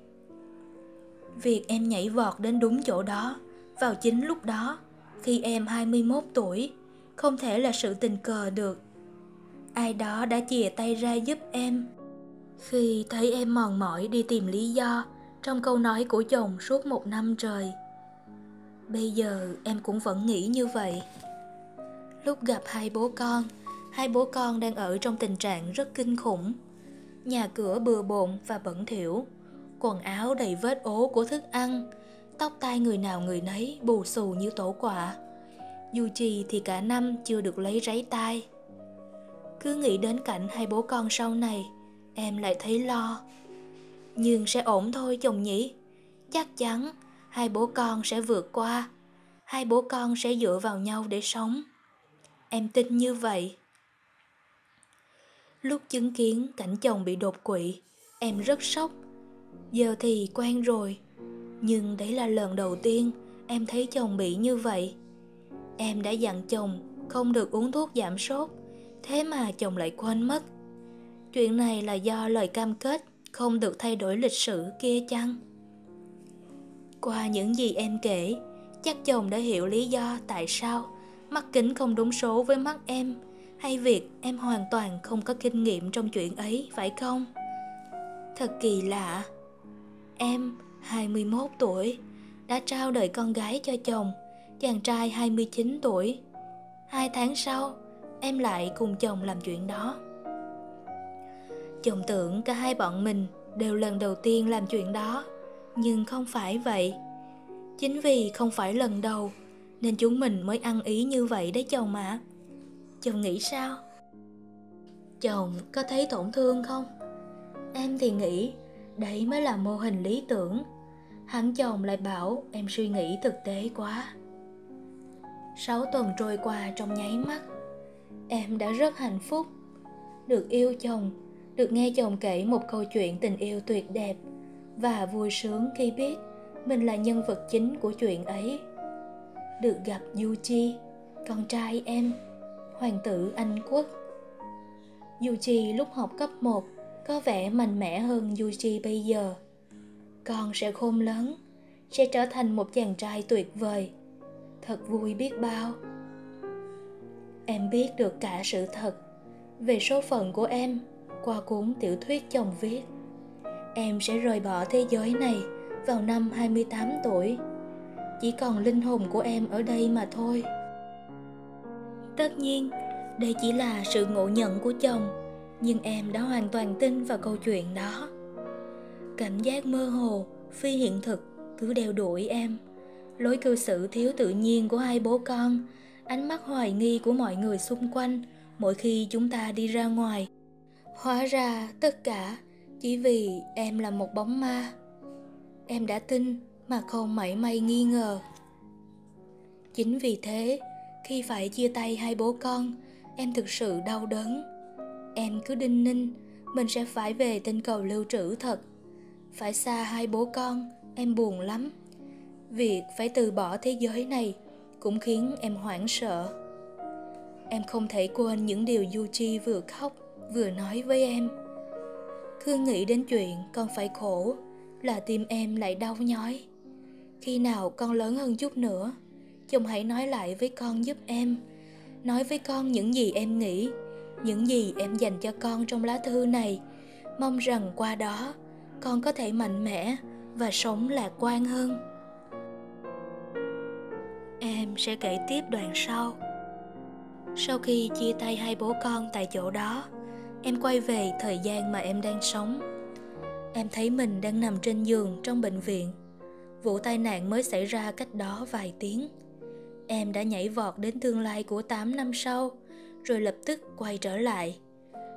Việc em nhảy vọt đến đúng chỗ đó, vào chính lúc đó, khi em 21 tuổi, không thể là sự tình cờ được. Ai đó đã chìa tay ra giúp em. Khi thấy em mòn mỏi đi tìm lý do trong câu nói của chồng suốt 1 năm trời. Bây giờ em cũng vẫn nghĩ như vậy. Lúc gặp hai bố con đang ở trong tình trạng rất kinh khủng. Nhà cửa bừa bộn và bẩn thỉu, quần áo đầy vết ố của thức ăn, tóc tai người nào người nấy bù xù như tổ quạ. Yuji thì cả năm chưa được lấy ráy tai. Cứ nghĩ đến cảnh hai bố con sau này, em lại thấy lo. Nhưng sẽ ổn thôi chồng nhỉ? Chắc chắn hai bố con sẽ vượt qua. Hai bố con sẽ dựa vào nhau để sống. Em tin như vậy. Lúc chứng kiến cảnh chồng bị đột quỵ, em rất sốc. Giờ thì quen rồi, nhưng đấy là lần đầu tiên em thấy chồng bị như vậy. Em đã dặn chồng không được uống thuốc giảm sốt, thế mà chồng lại quên mất. Chuyện này là do lời cam kết không được thay đổi lịch sử kia chăng? Qua những gì em kể, chắc chồng đã hiểu lý do tại sao mắt kính không đúng số với mắt em, hay việc em hoàn toàn không có kinh nghiệm trong chuyện ấy, phải không? Thật kỳ lạ. Em 21 tuổi đã trao đời con gái cho chồng, chàng trai 29 tuổi. 2 tháng sau, em lại cùng chồng làm chuyện đó. Chồng tưởng cả hai bọn mình đều lần đầu tiên làm chuyện đó, nhưng không phải vậy. Chính vì không phải lần đầu nên chúng mình mới ăn ý như vậy đấy chồng ạ. Chồng nghĩ sao? Chồng có thấy tổn thương không? Em thì nghĩ đấy mới là mô hình lý tưởng. Hẳn chồng lại bảo em suy nghĩ thực tế quá. 6 tuần trôi qua trong nháy mắt. Em đã rất hạnh phúc. Được yêu chồng, được nghe chồng kể một câu chuyện tình yêu tuyệt đẹp, và vui sướng khi biết mình là nhân vật chính của chuyện ấy. Được gặp Yuji, con trai em, hoàng tử Anh Quốc. Yuji lúc học cấp 1 có vẻ mạnh mẽ hơn Yuji bây giờ. Con sẽ khôn lớn, sẽ trở thành một chàng trai tuyệt vời. Thật vui biết bao. Em biết được cả sự thật về số phận của em qua cuốn tiểu thuyết chồng viết. Em sẽ rời bỏ thế giới này vào năm 28 tuổi. Chỉ còn linh hồn của em ở đây mà thôi. Tất nhiên, đây chỉ là sự ngộ nhận của chồng, nhưng em đã hoàn toàn tin vào câu chuyện đó. Cảm giác mơ hồ, phi hiện thực cứ đeo đuổi em. Lối cư xử thiếu tự nhiên của hai bố con, ánh mắt hoài nghi của mọi người xung quanh mỗi khi chúng ta đi ra ngoài. Hóa ra tất cả chỉ vì em là một bóng ma. Em đã tin mà không mảy may nghi ngờ. Chính vì thế, khi phải chia tay hai bố con, em thực sự đau đớn. Em cứ đinh ninh mình sẽ phải về tinh cầu lưu trữ thật. Phải xa hai bố con, em buồn lắm. Việc phải từ bỏ thế giới này cũng khiến em hoảng sợ. Em không thể quên những điều Yuji vừa khóc vừa nói với em. Cứ nghĩ đến chuyện con phải khổ là tim em lại đau nhói. Khi nào con lớn hơn chút nữa, chồng hãy nói lại với con giúp em. Nói với con những gì em nghĩ, những gì em dành cho con trong lá thư này. Mong rằng qua đó, con có thể mạnh mẽ và sống lạc quan hơn. Em sẽ kể tiếp đoạn sau. Sau khi chia tay hai bố con tại chỗ đó, em quay về thời gian mà em đang sống. Em thấy mình đang nằm trên giường trong bệnh viện. Vụ tai nạn mới xảy ra cách đó vài tiếng. Em đã nhảy vọt đến tương lai của 8 năm sau, rồi lập tức quay trở lại.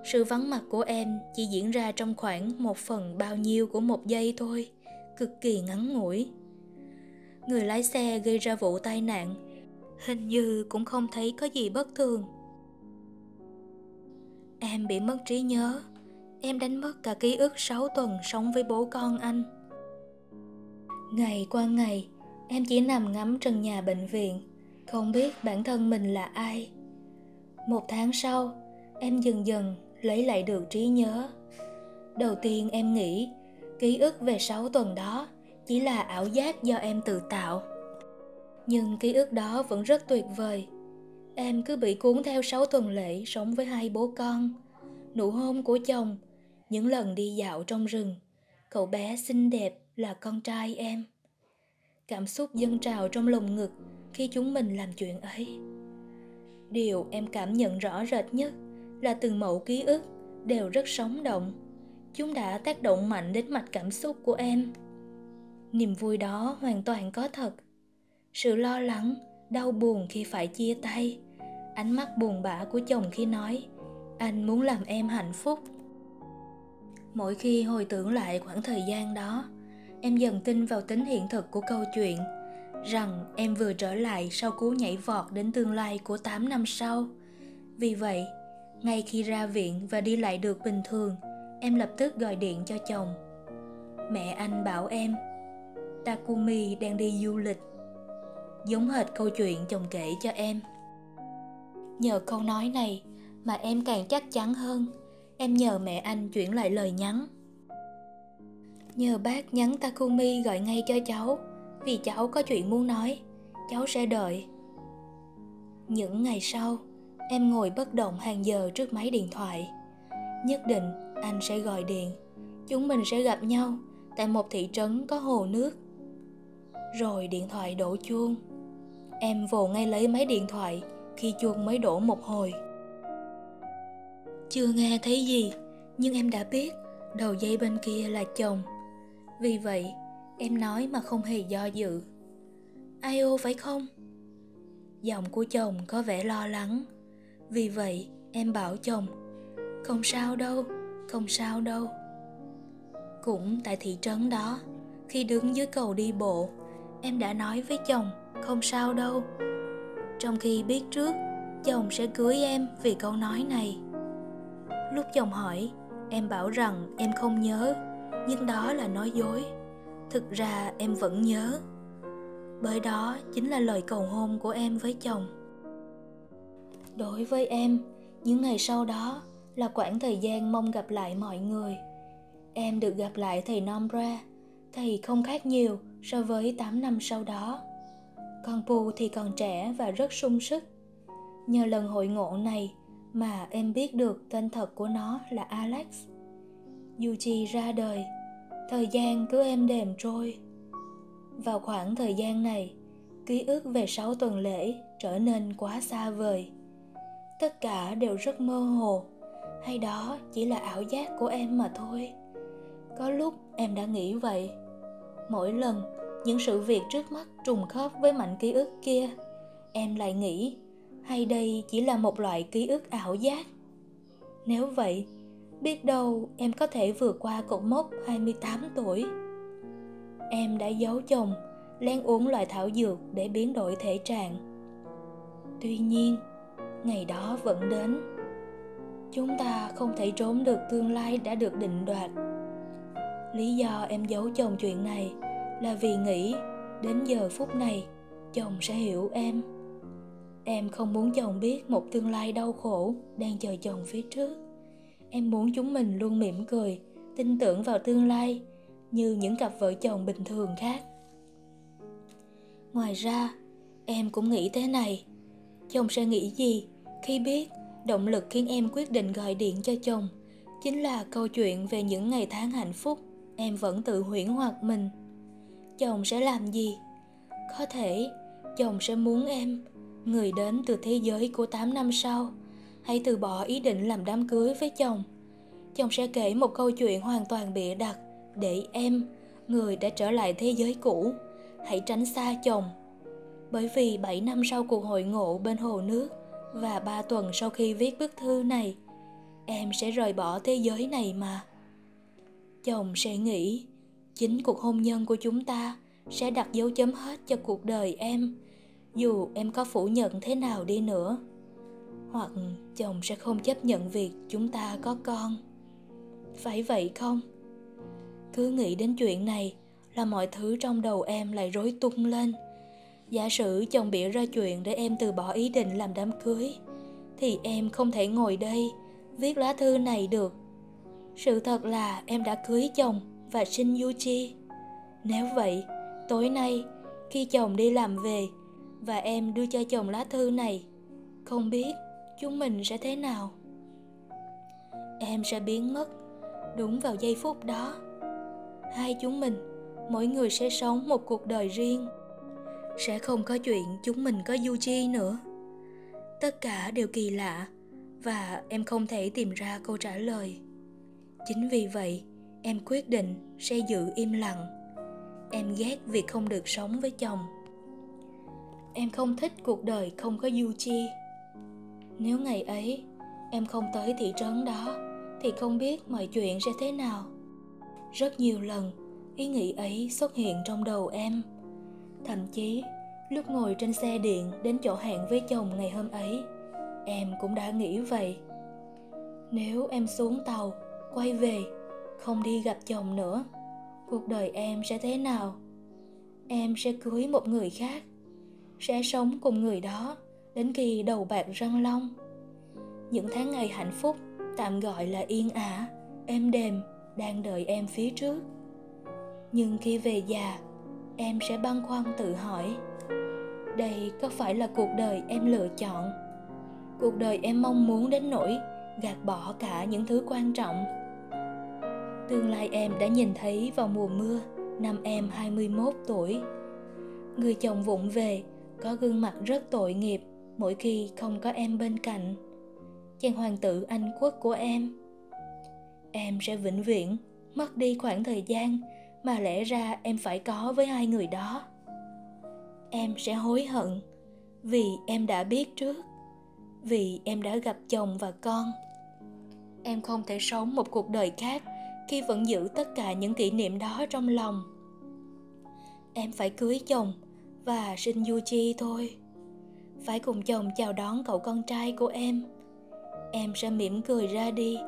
Sự vắng mặt của em chỉ diễn ra trong khoảng 1 phần bao nhiêu của 1 giây thôi, cực kỳ ngắn ngủi. Người lái xe gây ra vụ tai nạn, hình như cũng không thấy có gì bất thường. Em bị mất trí nhớ, em đánh mất cả ký ức 6 tuần sống với bố con anh. Ngày qua ngày, em chỉ nằm ngắm trần nhà bệnh viện, không biết bản thân mình là ai. 1 tháng sau, em dần dần lấy lại được trí nhớ. Đầu tiên em nghĩ, ký ức về 6 tuần đó chỉ là ảo giác do em tự tạo. Nhưng ký ức đó vẫn rất tuyệt vời. Em cứ bị cuốn theo 6 tuần lễ sống với hai bố con, nụ hôn của chồng, những lần đi dạo trong rừng, cậu bé xinh đẹp là con trai em. Cảm xúc dâng trào trong lồng ngực khi chúng mình làm chuyện ấy. Điều em cảm nhận rõ rệt nhất là từng mẩu ký ức đều rất sống động. Chúng đã tác động mạnh đến mạch cảm xúc của em. Niềm vui đó hoàn toàn có thật. Sự lo lắng, đau buồn khi phải chia tay, ánh mắt buồn bã của chồng khi nói anh muốn làm em hạnh phúc. Mỗi khi hồi tưởng lại khoảng thời gian đó, em dần tin vào tính hiện thực của câu chuyện, rằng em vừa trở lại sau cú nhảy vọt đến tương lai của 8 năm sau. Vì vậy, ngay khi ra viện và đi lại được bình thường, em lập tức gọi điện cho chồng. Mẹ anh bảo em, Takumi đang đi du lịch. Giống hệt câu chuyện chồng kể cho em. Nhờ câu nói này mà em càng chắc chắn hơn. Em nhờ mẹ anh chuyển lại lời nhắn. Nhờ bác nhắn Takumi gọi ngay cho cháu, vì cháu có chuyện muốn nói, cháu sẽ đợi. Những ngày sau, em ngồi bất động hàng giờ trước máy điện thoại. Nhất định anh sẽ gọi điện, chúng mình sẽ gặp nhau tại một thị trấn có hồ nước. Rồi điện thoại đổ chuông. Em vồ ngay lấy máy điện thoại khi chuông mới đổ một hồi. Chưa nghe thấy gì, nhưng em đã biết đầu dây bên kia là chồng. Vì vậy, em nói mà không hề do dự. Ai ô phải không? Giọng của chồng có vẻ lo lắng. Vì vậy, em bảo chồng, không sao đâu, không sao đâu. Cũng tại thị trấn đó, khi đứng dưới cầu đi bộ, em đã nói với chồng, không sao đâu. Trong khi biết trước, chồng sẽ cưới em vì câu nói này. Lúc chồng hỏi, em bảo rằng em không nhớ, nhưng đó là nói dối. Thực ra em vẫn nhớ. Bởi đó chính là lời cầu hôn của em với chồng. Đối với em, những ngày sau đó là quãng thời gian mong gặp lại mọi người. Em được gặp lại thầy Nomura. Thầy không khác nhiều so với 8 năm sau đó. Còn Poo thì còn trẻ và rất sung sức. Nhờ lần hội ngộ này mà em biết được tên thật của nó là Alex. Yuji ra đời. Thời gian cứ êm đềm trôi. Vào khoảng thời gian này, ký ức về 6 tuần lễ trở nên quá xa vời. Tất cả đều rất mơ hồ. Hay đó chỉ là ảo giác của em mà thôi. Có lúc em đã nghĩ vậy. Mỗi lần những sự việc trước mắt trùng khớp với mảnh ký ức kia, em lại nghĩ, hay đây chỉ là một loại ký ức ảo giác. Nếu vậy, biết đâu em có thể vượt qua cột mốc 28 tuổi. Em đã giấu chồng, lén uống loại thảo dược để biến đổi thể trạng. Tuy nhiên, ngày đó vẫn đến. Chúng ta không thể trốn được tương lai đã được định đoạt. Lý do em giấu chồng chuyện này là vì nghĩ đến giờ phút này chồng sẽ hiểu em. Em không muốn chồng biết một tương lai đau khổ đang chờ chồng phía trước. Em muốn chúng mình luôn mỉm cười, tin tưởng vào tương lai như những cặp vợ chồng bình thường khác. Ngoài ra, em cũng nghĩ thế này, chồng sẽ nghĩ gì khi biết động lực khiến em quyết định gọi điện cho chồng chính là câu chuyện về những ngày tháng hạnh phúc em vẫn tự huyễn hoặc mình. Chồng sẽ làm gì? Có thể chồng sẽ muốn em, người đến từ thế giới của 8 năm sau, hãy từ bỏ ý định làm đám cưới với chồng. Chồng sẽ kể một câu chuyện hoàn toàn bịa đặt để em, người đã trở lại thế giới cũ, hãy tránh xa chồng. Bởi vì 7 năm sau cuộc hội ngộ bên hồ nước và 3 tuần sau khi viết bức thư này, em sẽ rời bỏ thế giới này mà. Chồng sẽ nghĩ chính cuộc hôn nhân của chúng ta sẽ đặt dấu chấm hết cho cuộc đời em, dù em có phủ nhận thế nào đi nữa. Hoặc chồng sẽ không chấp nhận việc chúng ta có con. Phải vậy không? Cứ nghĩ đến chuyện này là mọi thứ trong đầu em lại rối tung lên. Giả sử chồng bịa ra chuyện để em từ bỏ ý định làm đám cưới, thì em không thể ngồi đây viết lá thư này được. Sự thật là em đã cưới chồng và sinh Yuji. Nếu vậy, tối nay khi chồng đi làm về và em đưa cho chồng lá thư này, không biết chúng mình sẽ thế nào. Em sẽ biến mất đúng vào giây phút đó. Hai chúng mình, mỗi người sẽ sống một cuộc đời riêng. Sẽ không có chuyện chúng mình có Yuji nữa. Tất cả đều kỳ lạ và em không thể tìm ra câu trả lời. Chính vì vậy, em quyết định sẽ giữ im lặng. Em ghét việc không được sống với chồng. Em không thích cuộc đời không có Yuji. Nếu ngày ấy em không tới thị trấn đó thì không biết mọi chuyện sẽ thế nào. Rất nhiều lần ý nghĩ ấy xuất hiện trong đầu em. Thậm chí lúc ngồi trên xe điện đến chỗ hẹn với chồng ngày hôm ấy, em cũng đã nghĩ vậy. Nếu em xuống tàu, quay về, không đi gặp chồng nữa, cuộc đời em sẽ thế nào? Em sẽ cưới một người khác, sẽ sống cùng người đó đến khi đầu bạc răng long. Những tháng ngày hạnh phúc tạm gọi là yên ả, êm đềm đang đợi em phía trước. Nhưng khi về già, em sẽ băn khoăn tự hỏi, đây có phải là cuộc đời em lựa chọn? Cuộc đời em mong muốn đến nỗi gạt bỏ cả những thứ quan trọng. Tương lai em đã nhìn thấy vào mùa mưa năm em 21 tuổi. Người chồng vụng về, có gương mặt rất tội nghiệp mỗi khi không có em bên cạnh. Chàng hoàng tử Anh quốc của em sẽ vĩnh viễn mất đi khoảng thời gian mà lẽ ra em phải có với hai người đó. Em sẽ hối hận vì em đã biết trước, vì em đã gặp chồng và con. Em không thể sống một cuộc đời khác khi vẫn giữ tất cả những kỷ niệm đó trong lòng. Em phải cưới chồng và sinh Yuji thôi. Phải cùng chồng chào đón cậu con trai của em. Em sẽ mỉm cười ra đi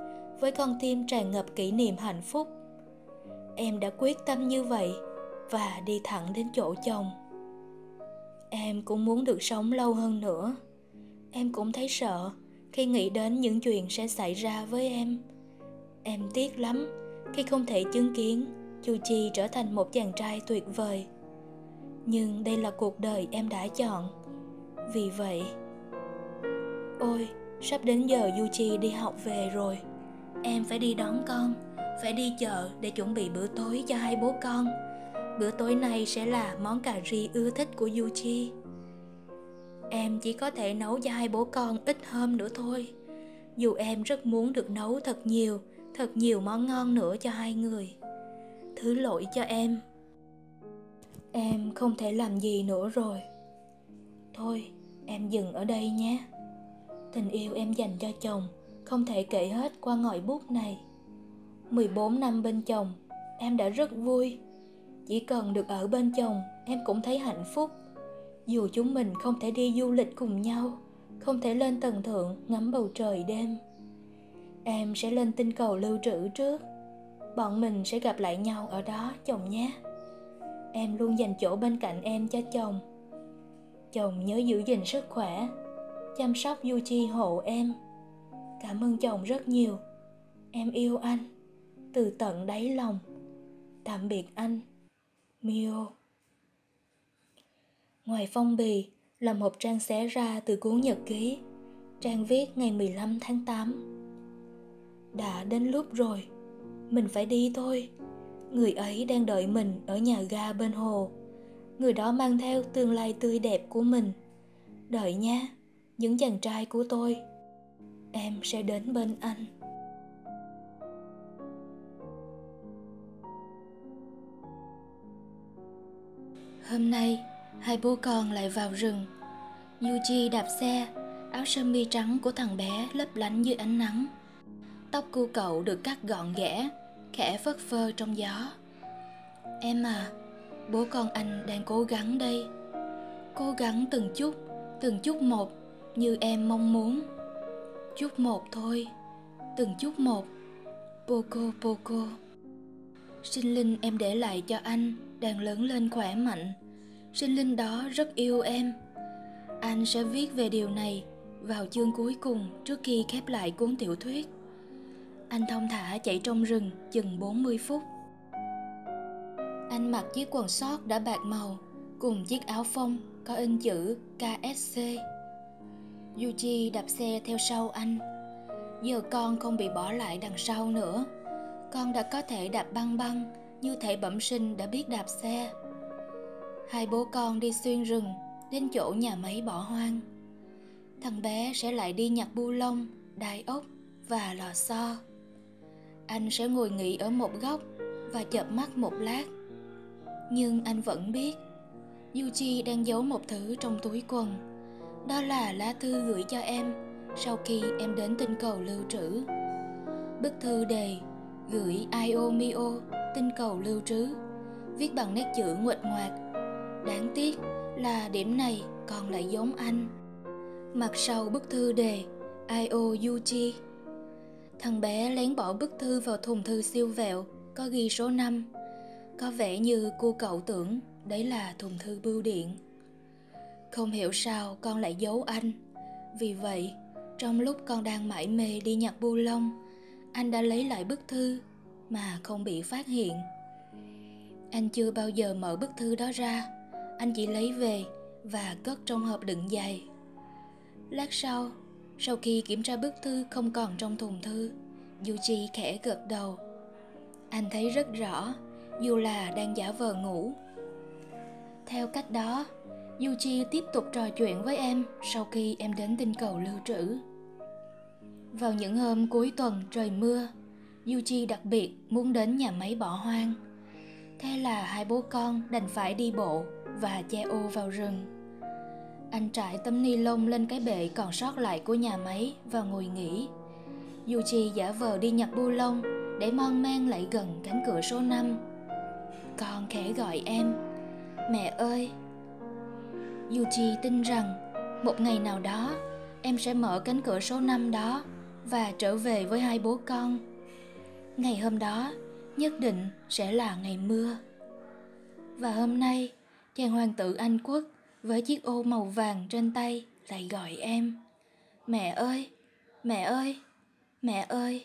với con tim tràn ngập kỷ niệm hạnh phúc. Em đã quyết tâm như vậy và đi thẳng đến chỗ chồng. Em cũng muốn được sống lâu hơn nữa. Em cũng thấy sợ khi nghĩ đến những chuyện sẽ xảy ra với em. Em tiếc lắm khi không thể chứng kiến Yuji trở thành một chàng trai tuyệt vời. Nhưng đây là cuộc đời em đã chọn. Vì vậy... Ôi, sắp đến giờ Yuji đi học về rồi. Em phải đi đón con, phải đi chợ để chuẩn bị bữa tối cho hai bố con. Bữa tối nay sẽ là món cà ri ưa thích của Yuji. Em chỉ có thể nấu cho hai bố con ít hôm nữa thôi. Dù em rất muốn được nấu thật nhiều món ngon nữa cho hai người. Thứ lỗi cho em. Em không thể làm gì nữa rồi. Thôi, em dừng ở đây nhé. Tình yêu em dành cho chồng không thể kể hết qua ngòi bút này. 14 năm bên chồng, em đã rất vui. Chỉ cần được ở bên chồng, em cũng thấy hạnh phúc. Dù chúng mình không thể đi du lịch cùng nhau, không thể lên tầng thượng ngắm bầu trời đêm, em sẽ lên tinh cầu lưu trữ trước. Bọn mình sẽ gặp lại nhau ở đó, chồng nhé. Em luôn dành chỗ bên cạnh em cho chồng. Chồng nhớ giữ gìn sức khỏe, chăm sóc Yuji hộ em. Cảm ơn chồng rất nhiều. Em yêu anh từ tận đáy lòng. Tạm biệt anh, Mio. Ngoài phong bì là một trang xé ra từ cuốn nhật ký. Trang viết ngày 15 tháng 8. Đã đến lúc rồi, mình phải đi thôi. Người ấy đang đợi mình ở nhà ga bên hồ. Người đó mang theo tương lai tươi đẹp của mình. Đợi nhé, những chàng trai của tôi. Em sẽ đến bên anh. Hôm nay, hai bố con lại vào rừng. Yuji đạp xe, áo sơ mi trắng của thằng bé lấp lánh dưới ánh nắng. Tóc của cậu được cắt gọn ghẽ, khẽ phất phơ trong gió. Em à, bố con anh đang cố gắng đây. Cố gắng từng chút một, như em mong muốn. Chút một thôi, từng chút một. Poco poco. Sinh linh em để lại cho anh đang lớn lên khỏe mạnh. Sinh linh đó rất yêu em. Anh sẽ viết về điều này vào chương cuối cùng trước khi khép lại cuốn tiểu thuyết. Anh thong thả chạy trong rừng chừng 40 phút. Anh mặc chiếc quần sót đã bạc màu cùng chiếc áo phông có in chữ KSC. Yuji đạp xe theo sau anh. Giờ con không bị bỏ lại đằng sau nữa. Con đã có thể đạp băng băng như thể bẩm sinh đã biết đạp xe. Hai bố con đi xuyên rừng đến chỗ nhà máy bỏ hoang. Thằng bé sẽ lại đi nhặt bu lông, đai ốc và lò xo. Anh sẽ ngồi nghỉ ở một góc và chợp mắt một lát. Nhưng anh vẫn biết Yuji đang giấu một thứ trong túi quần. Đó là lá thư gửi cho em sau khi em đến tinh cầu lưu trữ. Bức thư đề gửi Io Mio tinh cầu lưu trữ, viết bằng nét chữ nguệch ngoạc. Đáng tiếc là điểm này còn lại giống anh. Mặt sau bức thư đề Io Yuji. Thằng bé lén bỏ bức thư vào thùng thư siêu vẹo có ghi số 5. Có vẻ như cô cậu tưởng đấy là thùng thư bưu điện. Không hiểu sao con lại giấu anh. Vì vậy, trong lúc con đang mải mê đi nhặt bu lông, anh đã lấy lại bức thư mà không bị phát hiện. Anh chưa bao giờ mở bức thư đó ra. Anh chỉ lấy về và cất trong hộp đựng giày. Lát sau, sau khi kiểm tra bức thư không còn trong thùng thư, Yuji khẽ gật đầu. Anh thấy rất rõ, dù là đang giả vờ ngủ. Theo cách đó, Yuji tiếp tục trò chuyện với em sau khi em đến tinh cầu lưu trữ. Vào những hôm cuối tuần trời mưa, Yuji đặc biệt muốn đến nhà máy bỏ hoang. Thế là hai bố con đành phải đi bộ và che ô vào rừng. Anh trải tấm ni lông lên cái bệ còn sót lại của nhà máy và ngồi nghỉ. Yuji giả vờ đi nhặt bu lông để mon men lại gần cánh cửa số 5. Con khẽ gọi em, mẹ ơi. Yuji tin rằng một ngày nào đó em sẽ mở cánh cửa số 5 đó và trở về với hai bố con. Ngày hôm đó nhất định sẽ là ngày mưa. Và hôm nay, chàng hoàng tử Anh Quốc với chiếc ô màu vàng trên tay lại gọi em. Mẹ ơi, mẹ ơi, mẹ ơi.